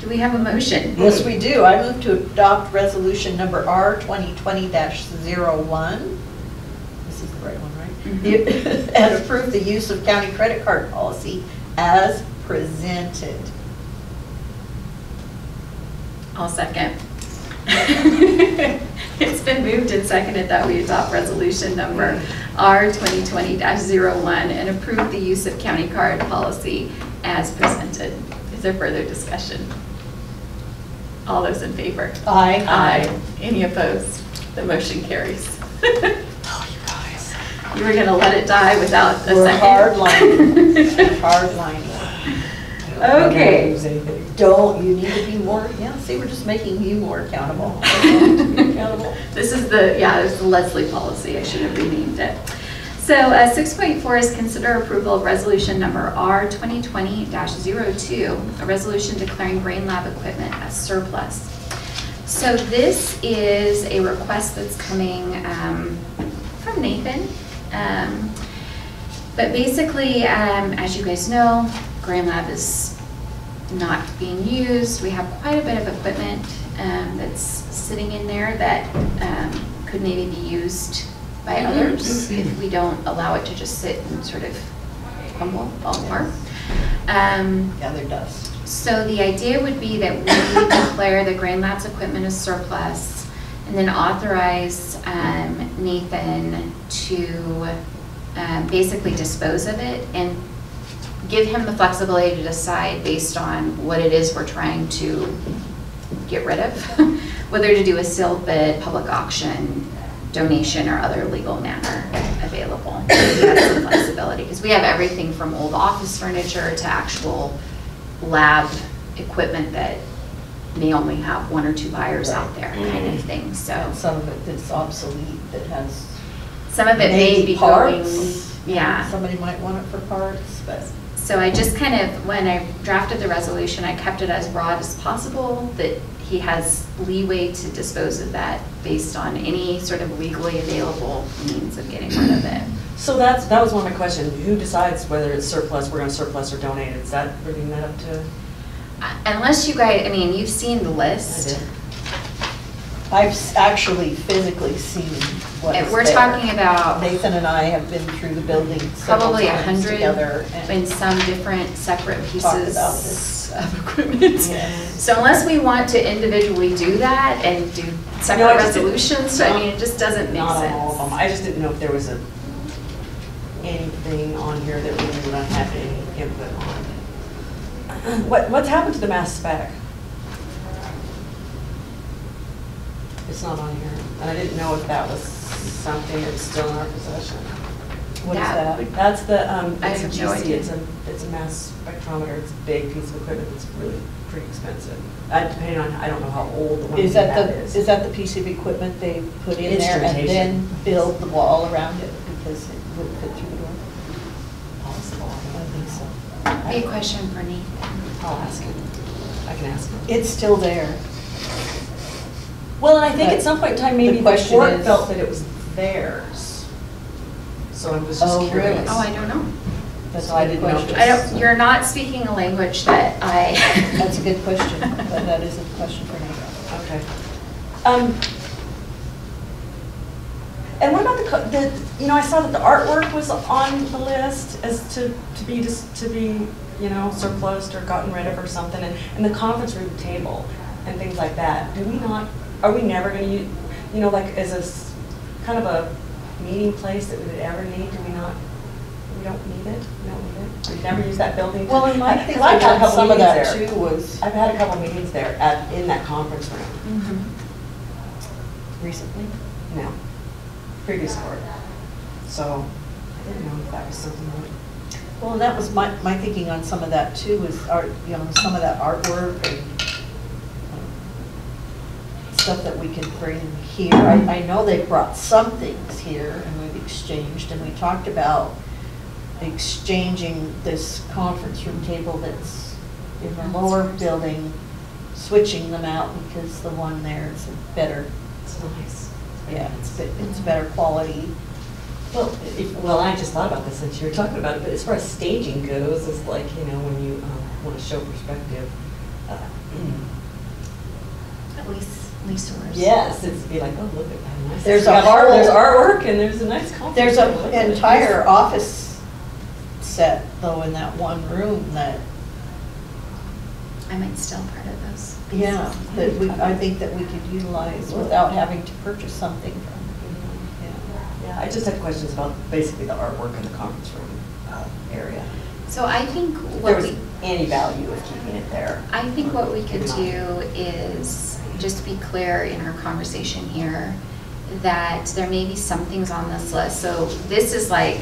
do we have a motion? Yes, we do. I move to adopt resolution number R 2020-01. This is the right one, right? Mm-hmm. And approve the use of county credit card policy as presented. I'll second. It's been moved and seconded that we adopt resolution number R 2020-01 and approve the use of county card policy as presented. Is there further discussion? All those in favor? Aye. Aye. Any opposed? The motion carries. Oh, you guys. You were going to let it die without a second. Hard lining. Hard lining. Okay. Don't. You need to be more. Yeah. See, we're just making you more accountable. This is the, yeah, this is the Leslie policy. I should have renamed it. So 6.4 is consider approval of resolution number R 2020-02, a resolution declaring GrainLab equipment as surplus. So this is a request that's coming from Nathan. But basically, as you guys know, GrainLab is not being used. We have quite a bit of equipment that's sitting in there that could maybe be used by others if we don't allow it to just sit and sort of crumble, fall apart. Gather dust. So the idea would be that we declare the GrainLab's equipment as surplus and then authorize Nathan to basically dispose of it and give him the flexibility to decide based on what it is we're trying to get rid of, whether to do a sealed bid, public auction, donation, or other legal manner available. We have some flexibility because we have everything from old office furniture to actual lab equipment that may only have one or two buyers out there, kind of thing. So some of it that's obsolete that has some of it may be parts. Going, Yeah. Somebody might want it for parts, but. So I just kind of, when I drafted the resolution, I kept it as broad as possible, that he has leeway to dispose of that based on any sort of legally available means of getting rid of it. So that was one of my questions. Who decides whether it's surplus, we're going to surplus or donate? Is that bringing that up to? Unless you guys, I mean, you've seen the list. I did. I've actually physically seen what is there. We're talking about. Nathan and I have been through the building several times together. Probably 100 in some different separate pieces of equipment. Yeah. So unless we want to individually do that and do separate resolutions, I mean, it just doesn't make sense. Not all of them. I just didn't know if there was anything on here that we would not have any input on. What's happened to the mass spec? It's not on here. I didn't know if that was something that's still in our possession. What is that? That's the it's a GC. It's a mass spectrometer. It's a big piece of equipment that's really pretty expensive. Depending on, I don't know how old the one is. Is that the piece of equipment they put in there and then build the wall around it because it would fit through the door? Possible. I don't think so. Big question for me. I'll ask it. I can ask it. It's still there. Well, and I think at some point in time, maybe the court felt that it was theirs. So I was just curious. Really? Oh, I don't know. That's why I didn't know. You're not speaking a language that I. That's a good question, but that is a question for me. Okay. And what about the, you know, I saw that the artwork was on the list as to be, you know, surplused or gotten rid of or something, and the conference room table and things like that. Do we not? Are we never going to use, you know, like as a kind of a meeting place that we would ever need? Do we not? We don't need it. We don't need it. We never use that building. Well, and I think I've had a couple meetings there too. I've had a couple meetings there in that conference room. Mm-hmm. Recently? No. Previous court. So I didn't know if that was something like. Well, that was my thinking on some of that too, was you know, some of that artwork and stuff that we could bring here. I know they brought some things here and we've exchanged, and we talked about exchanging this conference room table that's in the lower building, switching them out because the one there is better. It's nice. Yeah, it's better quality. Well, I just thought about this since you were talking about it, but as far as staging goes, it's like, you know, when you want to show perspective. At least ours. Yes, it's be like, oh, look at that. Nice. There's artwork and there's a nice conference. There's an entire office set, though, in that one room that. I might steal part of those. Yeah, that I think that we could utilize without having to purchase something from it. Yeah, I just had questions about basically the artwork in the conference room area. So I think there was any value of keeping it there. I think what we could do is just be clear in our conversation here that there may be some things on this list. So this is like.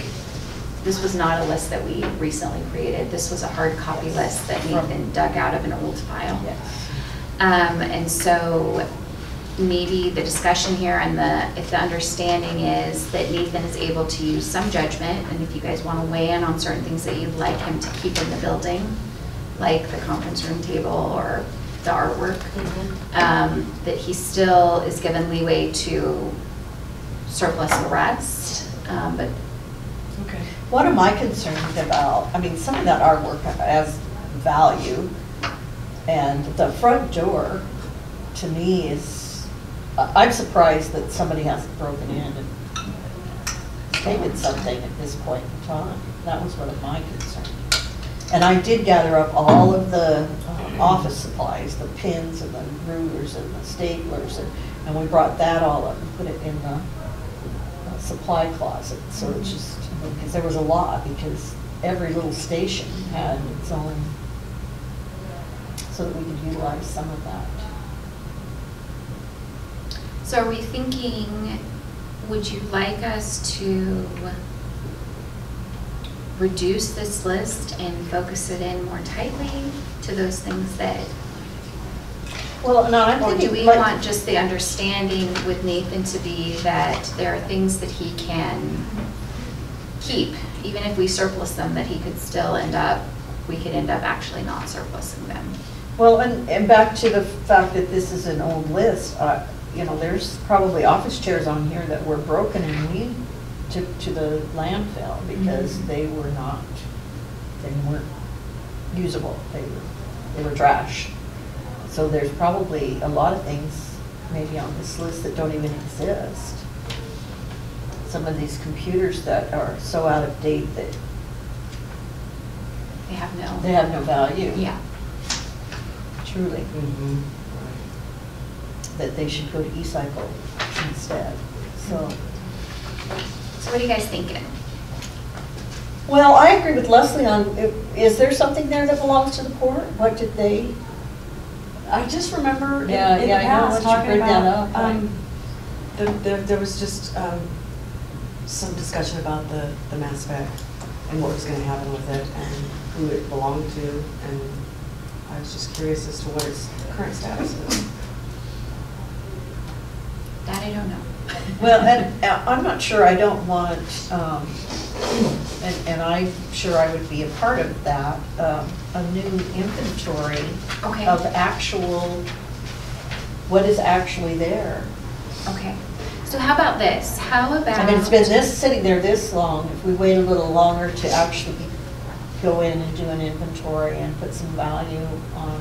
This was not a list that we recently created. This was a hard copy list that Nathan dug out of an old file. Yes. And so maybe the discussion here and if the understanding is that Nathan is able to use some judgment, and if you guys want to weigh in on certain things that you'd like him to keep in the building, like the conference room table or the artwork, that he still is given leeway to surplus the rest. But okay. What am I concerned about? I mean, some of that artwork has value, and the front door, to me, is. I'm surprised that somebody hasn't broken in and taken something at this point in time. That was one of my concerns. And I did gather up all of the office supplies, the pins and the rulers and the staplers, and we brought that all up and put it in the supply closet. So it's just. Because there was a lot, because every little station had its own, so that we could utilize some of that. So are we thinking, would you like us to reduce this list and focus it in more tightly to those things that, well, no, I'm thinking, or do we want just the understanding with Nathan to be that there are things that he can keep, even if we surplus them, that he could still end up, we could end up actually not surplusing them. Well, and back to the fact that this is an old list, you know, there's probably office chairs on here that were broken and we took to the landfill because mm-hmm. they weren't usable, they were trash. So there's probably a lot of things maybe on this list that don't even exist. Some of these computers that are so out of date that they have no value. Yeah. Truly. Mm-hmm. That they should go to e-cycle instead. So what are you guys thinking? Well, I agree with Leslie on, is there something there that belongs to the port? What did they? I just remember in the past talking about, there was just some discussion about the mass spec and what was going to happen with it and who it belonged to, and I was just curious as to what its current status is. That I don't know. Well, and I'm not sure, I don't want, and I'm sure I would be a part of that, a new inventory of actual, what is actually there. Okay, so how about this? I mean, it's been sitting there this long. If we wait a little longer to actually go in and do an inventory and put some value on.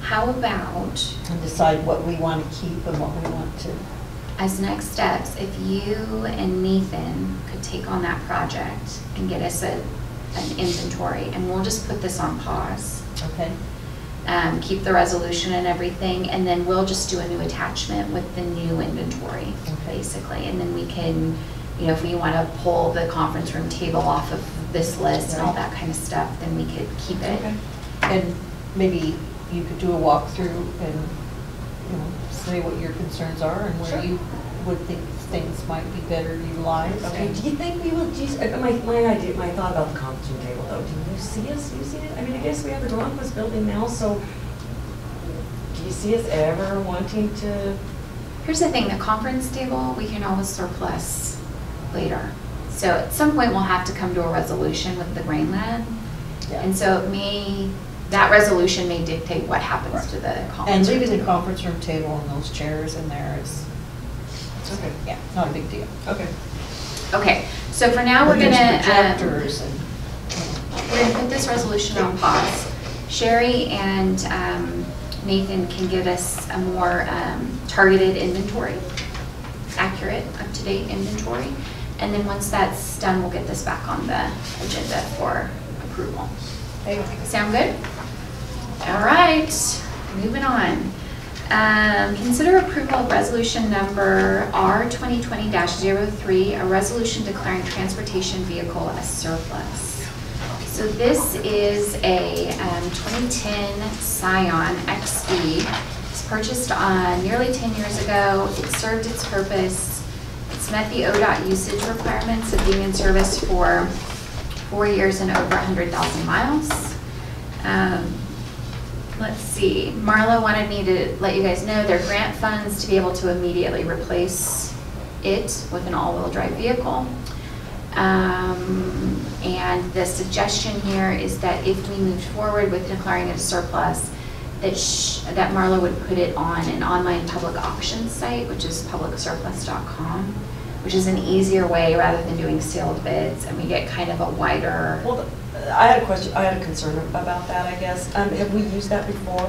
How about? And decide what we want to keep and what we want to. As next steps, if you and Nathan could take on that project and get us an inventory, and we'll just put this on pause. Okay. Keep the resolution and everything, and then we'll just do a new attachment with the new inventory, basically. And then we can, you know, if we want to pull the conference room table off of this list and all that kind of stuff, then we could keep it. Okay. And maybe you could do a walkthrough and, you know, say what your concerns are and where you would think things might be better utilized. Okay. Do you think we will? My thought about the conference room table, though. Do you see us using it? I mean, I guess we have the Broncos building now, so do you see us ever wanting to? Here's the thing: the conference table we can always surplus later. So at some point we'll have to come to a resolution with the GrainLab, and so it may. That resolution may dictate what happens to the conference room. And leaving the conference room table and those chairs in there is not a big deal. Okay. So for now we're gonna we're gonna put this resolution on pause. Sherry and Nathan can give us a more targeted inventory, accurate, up-to-date inventory, and then once that's done, we'll get this back on the agenda for approval. Sound good? All right, moving on. Consider approval of resolution number R2020-03, a resolution declaring transportation vehicle as surplus. So this is a 2010 Scion XE. It's purchased nearly 10 years ago. It served its purpose. It's met the ODOT usage requirements of being in service for 4 years and over 100,000 miles. Let's see, Marla wanted me to let you guys know their grant funds to be able to immediately replace it with an all-wheel drive vehicle. And the suggestion here is that if we moved forward with declaring it a surplus, that Marla would put it on an online public auction site, which is publicsurplus.com. Which is an easier way rather than doing sealed bids, and we get kind of a wider. Well, I had a question. I had a concern about that. I guess have we used that before?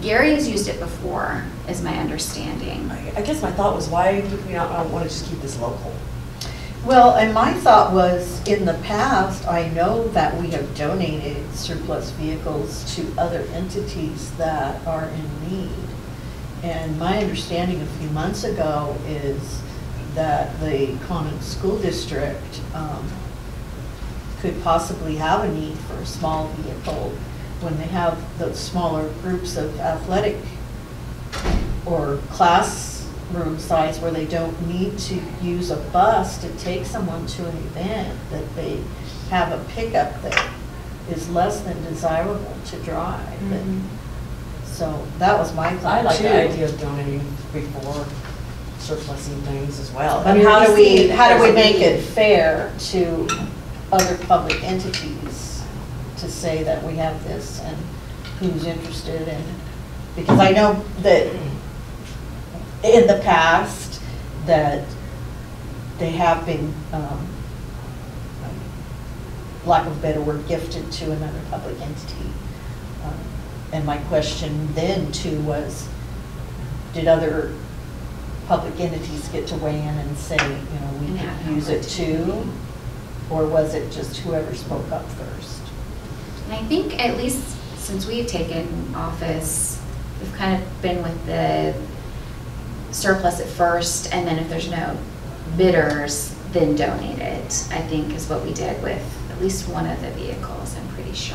Gary has used it before, is my understanding. I guess my thought was, why would we not want to just keep this local? Well, and my thought was, in the past, I know that we have donated surplus vehicles to other entities that are in need, and my understanding a few months ago is that the Condon School District could possibly have a need for a small vehicle when they have those smaller groups of athletic or classroom size where they don't need to use a bus to take someone to an event, that they have a pickup that is less than desirable to drive. Mm-hmm. So that was my thought. I like the idea of donating before. surplusing things as well. But how do we make it fair to other public entities to say that we have this and who's interested in? Because I know that in the past that they have been, lack of a better word, gifted to another public entity. And my question then too was, did other public entities get to weigh in and say, you know, we could use it too? Or was it just whoever spoke up first? And I think at least since we've taken office, we've kind of been with the surplus at first, and then if there's no bidders, then donate it, I think is what we did with at least one of the vehicles, I'm pretty sure.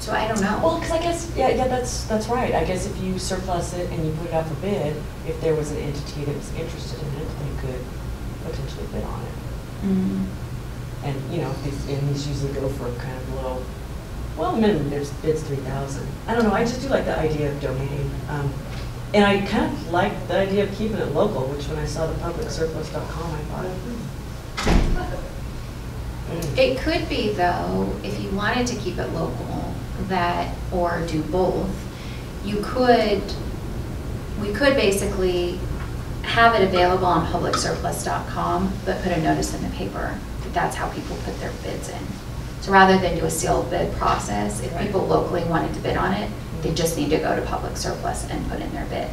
So I don't know. Well, because I guess, yeah, that's right. I guess if you surplus it and you put it out for bid, if there was an entity that was interested in it, they could potentially bid on it. Mm-hmm. And, you know, these usually go for kind of low, well, minimum, there's bids 3,000. I don't know, I just do like the idea of donating. And I kind of like the idea of keeping it local, which when I saw the publicsurplus.com, I thought, It could be, though, if you wanted to keep it local, that, or do both, you could, we could basically have it available on publicsurplus.com, but put a notice in the paper that that's how people put their bids in. So rather than do a sealed bid process, if people locally wanted to bid on it, they just need to go to public surplus and put in their bid.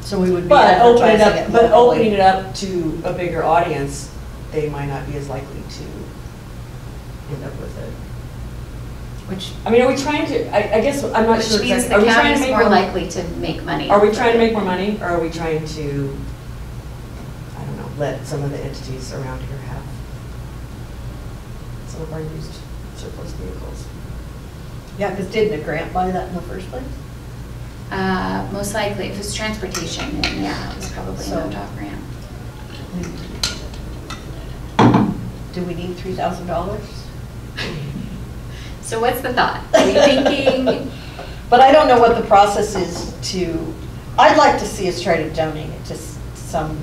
So we would be opening it up to a bigger audience, they might not be as likely to end up with it. Which, I mean, are we trying to, I guess I'm not sure exactly. Are we trying to make more likely to make money? Are we trying to make more money, or are we trying to, I don't know, let some of the entities around here have some of our used surplus vehicles? Yeah, because didn't a grant buy that in the first place? Most likely, if it's transportation, and yeah, it was probably an ODOT grant. Do we need $3,000? So what's the thought? Are you thinking? But I don't know what the process is to, I'd like to see us try to donate it to some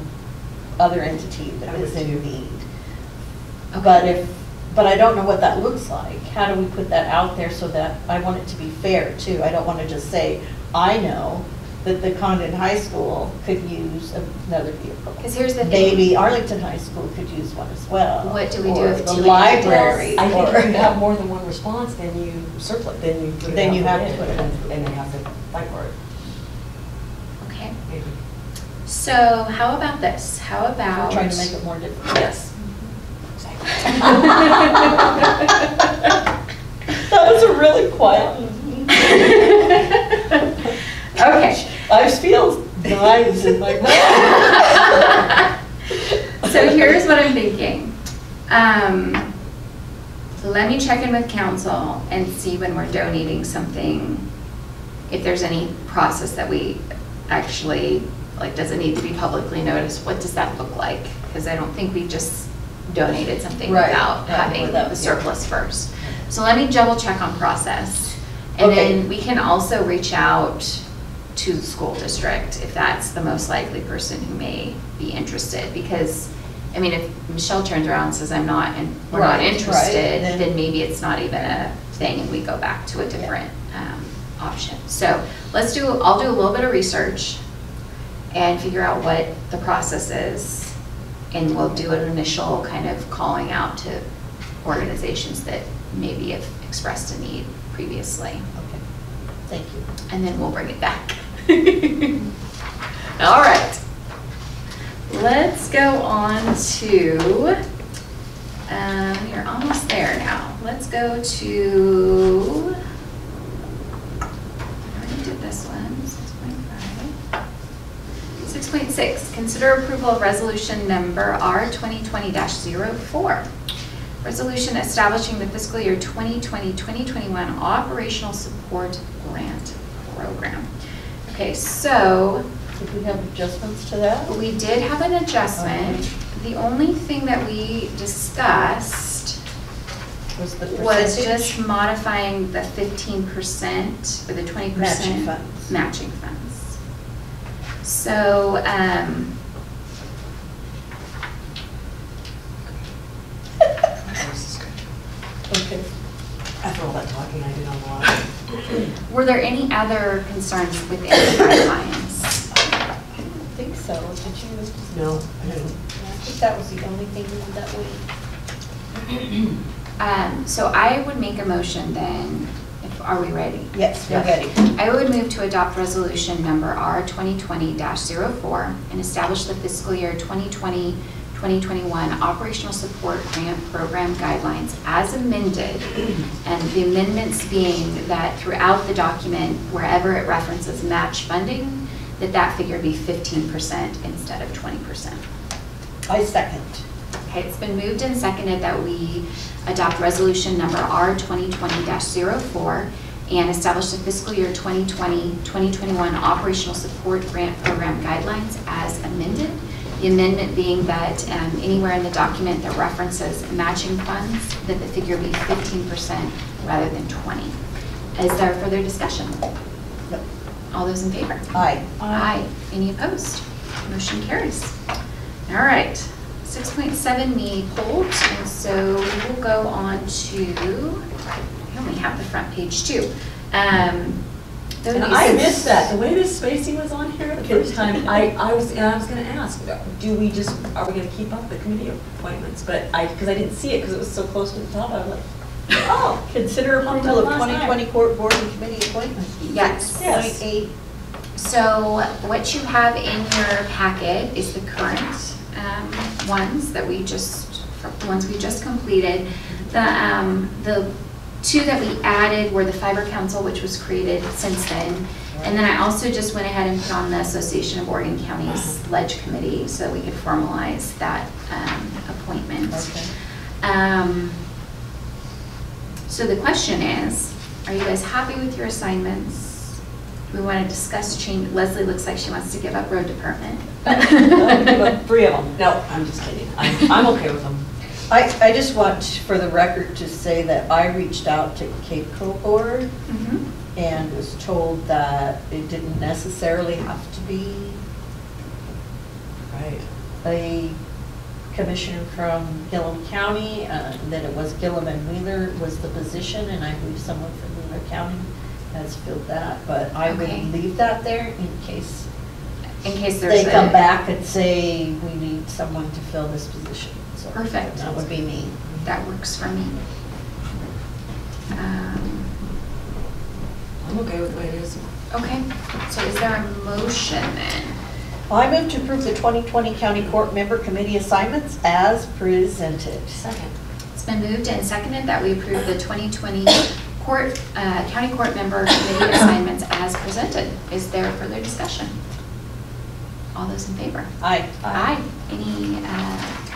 other entity that is in need. Okay. But I don't know what that looks like. How do we put that out there so that, I want it to be fair too. I don't want to just say, I know that the Condon High School could use another vehicle. Because here's the thing. Maybe Arlington High School could use one as well. What do we do if the library? I think if you have more than one response, then you surplus, then you have to put it in, and they have to fight for it. Okay. Maybe. So how about this? How about trying to make it more difficult? Yes. That was a really quiet. Okay. I feel knives in my mouth. So here's what I'm thinking. Let me check in with council and see when we're donating something, if there's any process that we actually, like, does it need to be publicly noticed? What does that look like? Because I don't think we just donated something without having the surplus first. So let me double check on process. And then we can also reach out to the school district if that's the most likely person who may be interested. Because, I mean, if Michelle turns around and says, I'm not, and we're not interested, then maybe it's not even a thing and we go back to a different option. So let's do, I'll do a little bit of research and figure out what the process is. And we'll do an initial kind of calling out to organizations that maybe have expressed a need previously. Okay, thank you. And then we'll bring it back. All right, let's go on to, you're almost there now. Let's go to, I already did this one. 6.6, consider approval of resolution number R2020-04. Resolution establishing the fiscal year 2020-2021 operational support grant program. Okay, so. Did we have adjustments to that? We did have an adjustment. The only thing that we discussed was the percentage? Was just modifying the 15% or the 20% matching funds. So okay. After all that talking, I did a lot. Were there any other concerns within the guidelines? I don't think so. Did you? No, I didn't. I think that was the only thing that we. So I would make a motion then. If, are we ready? Yes, we're ready. I would move to adopt resolution number R2020-04 and establish the fiscal year 2020-2021 operational support grant program guidelines as amended, and the amendments being that throughout the document, wherever it references match funding, that that figure be 15% instead of 20%. I second. Okay, it's been moved and seconded that we adopt resolution number R2020-04 and establish the fiscal year 2020-2021 operational support grant program guidelines as amended. The amendment being that anywhere in the document that references matching funds, that the figure be 15% rather than 20. Is there further discussion? No. All those in favor? Aye. Aye. Aye. Any opposed? Motion carries. All right. 6.7 we pulled, and so we will go on to. I only have the front page too. And I missed that. The way this spacing was on here the first time, I was going to ask, do we just, are we going to keep up the committee appointments? But because I didn't see it because it was so close to the top, I was like, oh, consider appointment until the 2020 court board and committee appointments. Yes. Yes. So what you have in your packet is the current ones that we just completed. The two that we added were the Fiber Council, which was created since then. And then I also just went ahead and put on the Association of Oregon Counties Ledge Committee so that we could formalize that appointment. Okay. So the question is, are you guys happy with your assignments? Do we want to discuss change? Leslie looks like she wants to give up road department. I'll give up three of them. No, I'm just kidding. I'm okay with them. I just want, for the record, to say that I reached out to Capco Board and was told that it didn't necessarily have to be a commissioner from Gilliam County, that it was Gilliam and Wheeler was the position, and I believe someone from Wheeler County has filled that, but I would leave that there in case, they come back and say we need someone to fill this position. Perfect. That would be me. That works for me. I'm okay with what it is. Okay. So is there a motion then? Well, I move to approve the 2020 County Court Member Committee assignments as presented. Second. It's been moved and seconded that we approve the 2020 court, County Court Member Committee assignments as presented. Is there further discussion? All those in favor? Aye. Aye. Any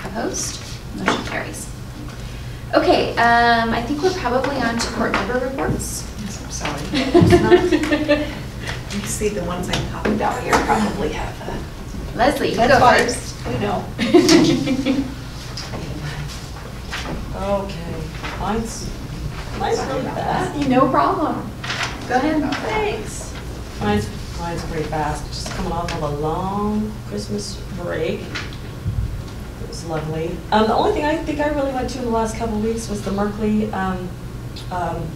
opposed? Motion carries. Okay, I think we're probably on to court member reports. Yes, I'm sorry. You see the ones I copied out here probably have that. Leslie, you go first. We know. Okay. Mine's really fast. No problem. Go ahead. Thanks. Mine's pretty fast. Just coming off of a long Christmas break. It was lovely. The only thing I think I really went to in the last couple of weeks was the Merkley,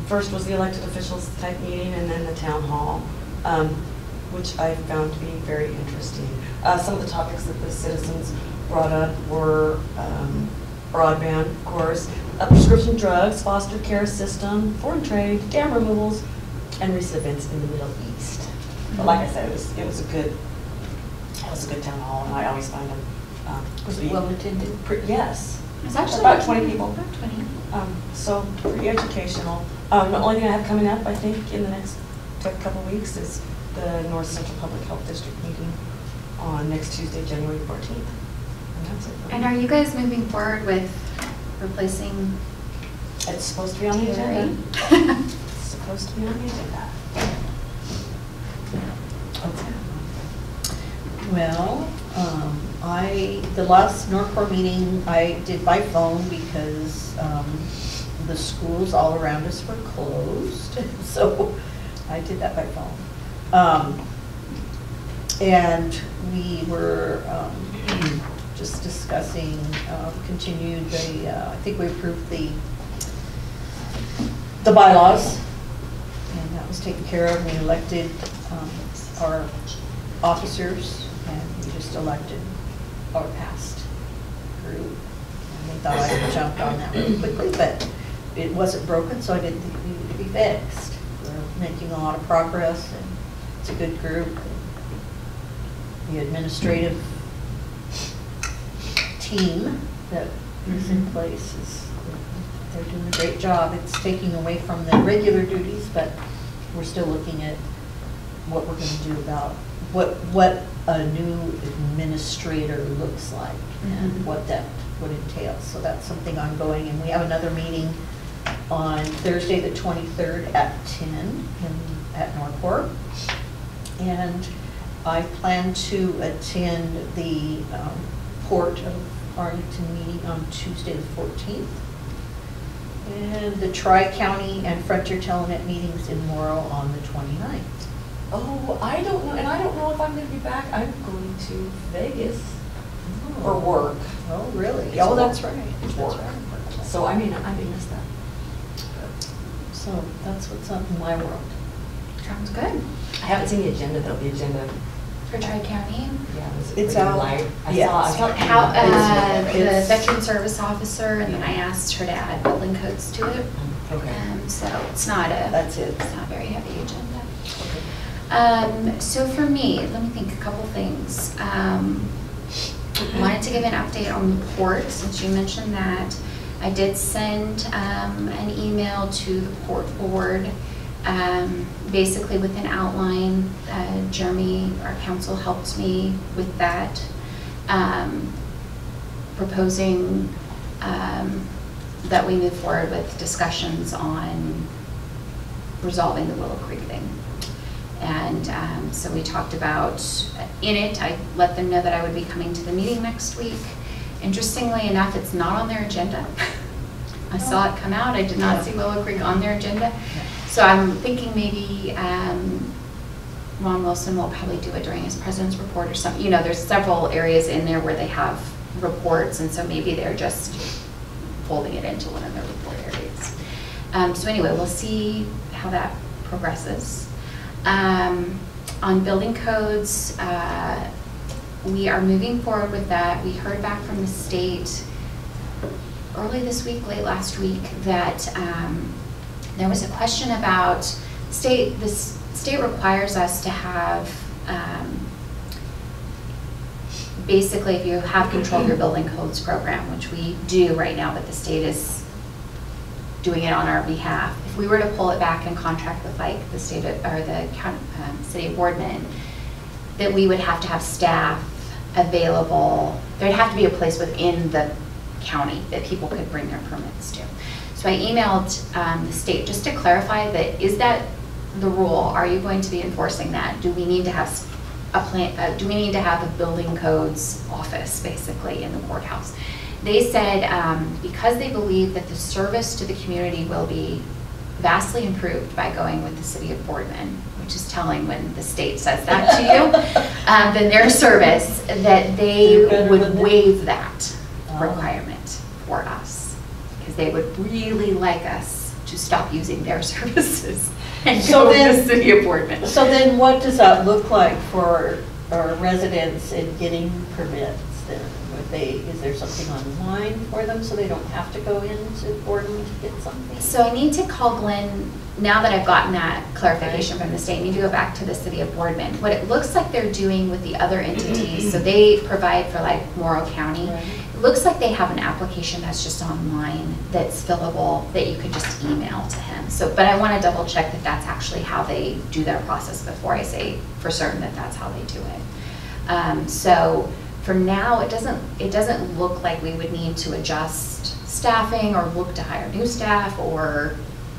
first was the elected officials type meeting and then the town hall, which I found to be very interesting. Some of the topics that the citizens brought up were broadband, of course, prescription drugs, foster care system, foreign trade, dam removals, and recent events in the Middle East. But like I said, it was a good town hall, and I always find them. Was it well attended? Yes. It's actually about 20 people. About 20. So pretty educational. The only thing I have coming up, I think, in the next couple of weeks is the North Central Public Health District meeting on next Tuesday, January 14th. And that's it. And are you guys moving forward with replacing? It's supposed to be on the agenda. It's supposed to be on the agenda. Okay. Well, the last NORCOR meeting I did by phone because the schools all around us were closed, so I did that by phone. And we were just discussing, continued the, I think we approved the bylaws, and that was taken care of. We elected our officers, and we just elected our past group. And we thought I jumped on that really quickly, but it wasn't broken, so I didn't think it needed to be fixed. We're making a lot of progress, and it's a good group. The administrative team that is in place is, they're doing a great job. It's taking away from the regular duties, but we're still looking at what we're going to do about what a new administrator looks like and what that would entail. So that's something ongoing, and we have another meeting on Thursday the 23rd at 10 at Northport, and I plan to attend the Port of Arlington meeting on Tuesday the 14th, and the Tri County and Frontier TeleNet meetings in Morrow on the 29th. Oh, I don't know, and I don't know if I'm going to be back. I'm going to Vegas for work. Oh, really? Oh, so that's right. That's right. So I may miss that. So that's what's up in my world. Sounds good. I haven't seen the agenda. There'll be agenda for Tri County. Yeah, it's out. I saw the veteran service officer, and then I asked her to add building codes to it. Okay. So it's not a. That's it. It's not a very heavy agenda. Okay. So for me, let me think. A couple things. Wanted to give an update on the port since you mentioned that. I did send an email to the port board. Basically with an outline, Jeremy, our counsel, helped me with that, proposing that we move forward with discussions on resolving the Willow Creek thing. And so we talked about, in it, I let them know that I would be coming to the meeting next week. Interestingly enough, it's not on their agenda. I saw it come out. I did not see Willow Creek on their agenda. So I'm thinking maybe Ron Wilson will probably do it during his president's report or something. You know, there's several areas in there where they have reports, and so maybe they're just folding it into one of their report areas. So anyway, we'll see how that progresses. On building codes, we are moving forward with that. We heard back from the state early this week, late last week, that there was a question about state. The state requires us to have basically, if you have control of your building codes program, which we do right now, but the state is doing it on our behalf. If we were to pull it back and contract with like the state of, or the county, city of Boardman, that we would have to have staff available. There'd have to be a place within the county that people could bring their permits to. So I emailed the state just to clarify that, is that the rule? Are you going to be enforcing that? Do we need to have a plan? Do we need to have a building codes office basically in the courthouse? They said because they believe that the service to the community will be vastly improved by going with the city of Boardman, which is telling when the state says that to you, then their service that they would waive that requirement for us. They would really like us to stop using their services and so go then, to the city of Boardman. So then what does that look like for our residents in getting permits then? Is there something online for them so they don't have to go into Boardman to get something? So I need to call Glenn, now that I've gotten that clarification from the state, I need to go back to the city of Boardman. What it looks like they're doing with the other entities, so they provide for like Morrow County, looks like they have an application that's just online that's fillable that you could just email to him. So, but I want to double check that that's actually how they do their process before I say for certain that that's how they do it. So for now, it doesn't look like we would need to adjust staffing or look to hire new staff or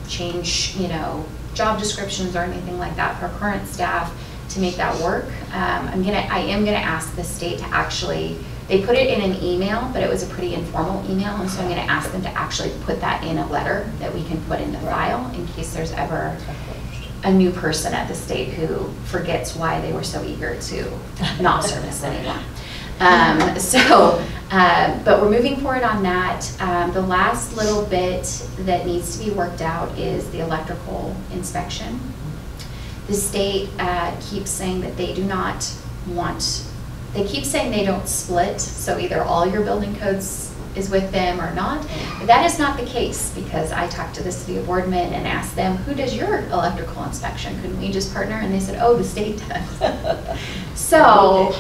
change, you know, job descriptions or anything like that for current staff to make that work. I am gonna ask the state to actually They put it in an email, but it was a pretty informal email, and so I'm going to ask them to actually put that in a letter that we can put in the file in case there's ever a new person at the state who forgets why they were so eager to not service anymore. But we're moving forward on that. The last little bit that needs to be worked out is the electrical inspection. The state keeps saying that they do not want, they keep saying they don't split, so either all your building codes is with them or not. But that is not the case, because I talked to the city of Boardman and asked them, who does your electrical inspection? Couldn't we just partner? And they said, oh, the state does. So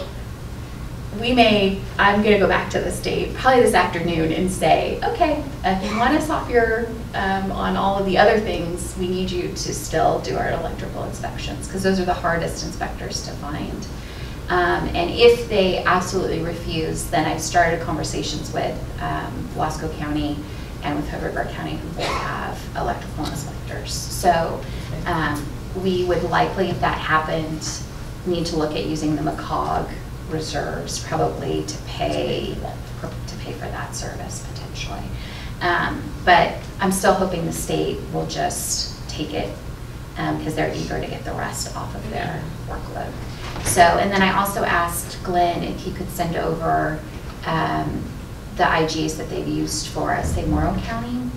we may, I'm going to go back to the state probably this afternoon and say, okay, if you want us off your, on all of the other things, we need you to still do our electrical inspections, because those are the hardest inspectors to find. And if they absolutely refuse, then I've started conversations with Wasco County and with Herb County, who both have electrical inspectors. So we would likely, if that happened, need to look at using the McCog reserves probably to pay for that service potentially. But I'm still hoping the state will just take it, because they're eager to get the rest off of their workload. So, and then I also asked Glenn if he could send over the IGs that they've used for us, say Morrow County,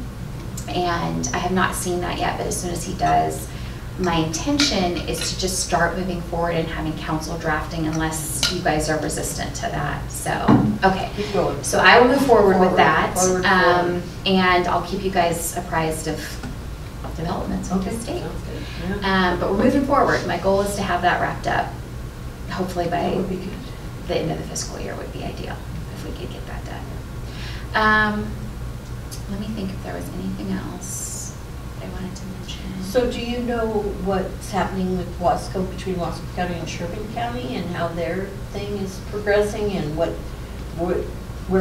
and I have not seen that yet, but as soon as he does, my intention is to just start moving forward and having council drafting, unless you guys are resistant to that. So, okay, so I will move forward with that, and I'll keep you guys apprised of developments with the state. Yeah. But we're moving forward. My goal is to have that wrapped up, hopefully by the end of the fiscal year would be ideal if we could get that done. Let me think if there was anything else I wanted to mention. So do you know what's happening with Wasco, between Wasco County and Sherman County, and how their thing is progressing, and what where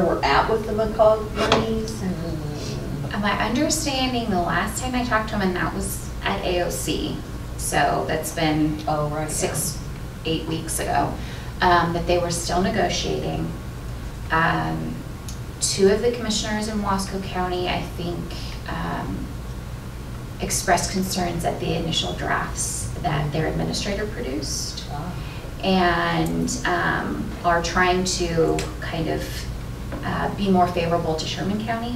we're at with the McCog monies? And my understanding, the last time I talked to him, and that was at AOC, so that's been 6 8 weeks ago, that they were still negotiating. Two of the commissioners in Wasco County, I think, expressed concerns at the initial drafts that their administrator produced, and are trying to kind of be more favorable to Sherman County,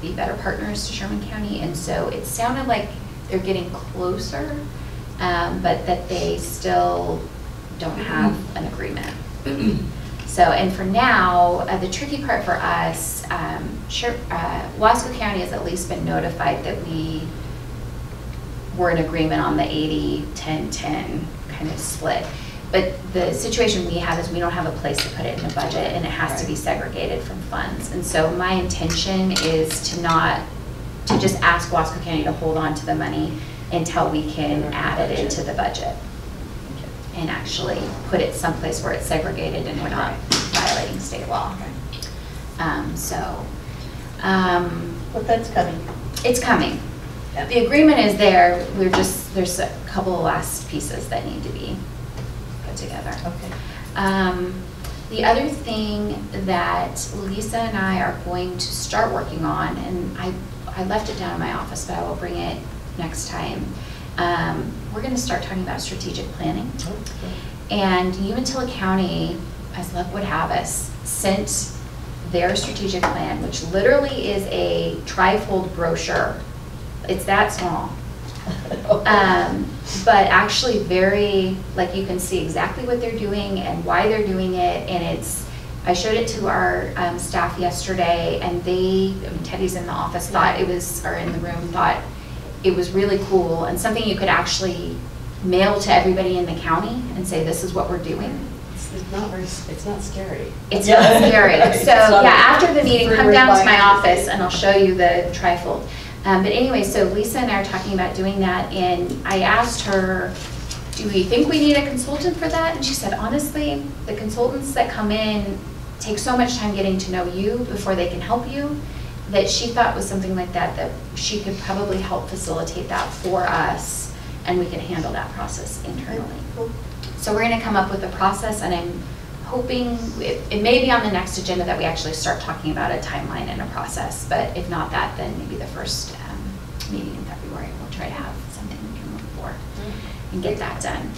be better partners to Sherman County, and so it sounded like they're getting closer, but that they still don't have an agreement. So, and for now, the tricky part for us, Wasco County has at least been notified that we were in agreement on the 80-10-10 kind of split. But the situation we have is we don't have a place to put it in the budget, and it has to be segregated from funds. And so my intention is to just ask Wasco County to hold on to the money until we can add it into the budget and actually put it someplace where it's segregated and we're not violating state law. But that's coming. It's coming. Yep. The agreement is there. We're just, there's a couple of last pieces that need to be put together. Okay. The other thing that Lisa and I are going to start working on, and I left it down in my office, but I will bring it next time. We're going to start talking about strategic planning. And Umatilla County, as luck would have us, sent their strategic plan, which literally is a trifold brochure. It's that small. But actually very, like, you can see exactly what they're doing and why they're doing it. And it's, I showed it to our staff yesterday, and they, I mean, Teddy's in the office, thought it was, or in the room, thought it was really cool and something you could actually mail to everybody in the county and say, this is what we're doing. It's not scary. It's not scary. So yeah, after the meeting, come down to my office and I'll show you the trifold. But anyway, so Lisa and I are talking about doing that, and I asked her, do we think we need a consultant for that? And she said, honestly, the consultants that come in take so much time getting to know you before they can help you, that she thought was something like that, that she could probably help facilitate that for us, and we could handle that process internally. So we're going to come up with a process, and I'm hoping it may be on the next agenda that we actually start talking about a timeline and a process, but if not that, then maybe the first meeting in February we'll try to have something we can look for and get that done.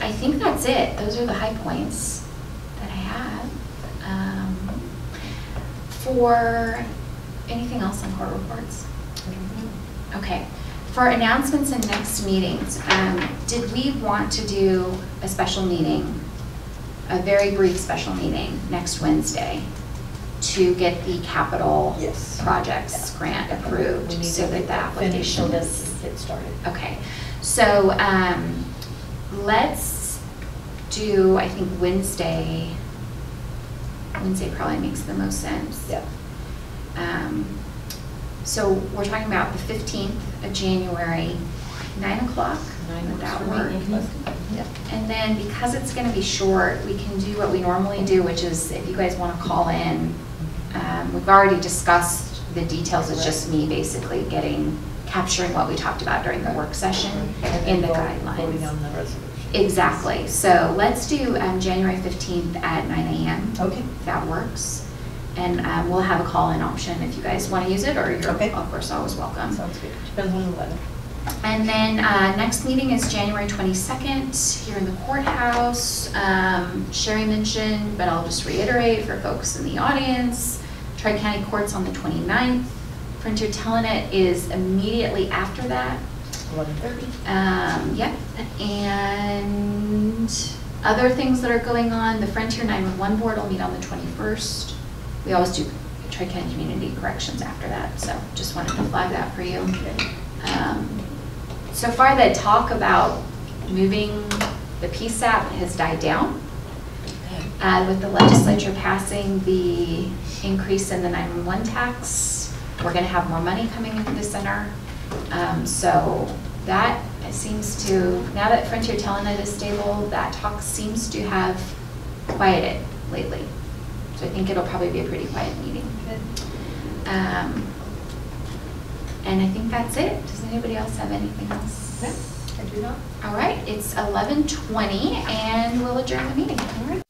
I think that's it. Those are the high points that I have. For anything else on court reports? Okay. For announcements and next meetings, did we want to do a special meeting, a very brief special meeting next Wednesday to get the capital projects grant approved so that the application is get started? Okay, so let's do, I think Wednesday. Wednesday probably makes the most sense. Yeah. So we're talking about the 15th of January, 9 o'clock. And then because it's going to be short, we can do what we normally do, which is if you guys want to call in, we've already discussed the details. It's just me basically capturing what we talked about during the work session in the guidelines. On the resolution. Exactly. So let's do January 15th at 9 a.m. Okay. If that works. And we'll have a call-in option if you guys want to use it, or you're, of course, always welcome. Sounds good. Depends on the weather. And then next meeting is January 22nd here in the courthouse. Sherry mentioned, but I'll just reiterate for folks in the audience, Tri County Courts on the 29th. Frontier TeleNet is immediately after that. 11:30. Yep. And other things that are going on, the Frontier 911 board will meet on the 21st. We always do Tri-County Community Corrections after that, so just wanted to flag that for you. So far, the talk about moving the PSAP has died down. With the legislature passing the increase in the 911 tax, we're going to have more money coming into the center. So that it seems to, now that Frontier TeleNet is stable, that talk seems to have quieted lately. So I think it'll probably be a pretty quiet meeting. And I think that's it. Does anybody else have anything else? No, I do not. All right, it's 11:20 and we'll adjourn the meeting. All right.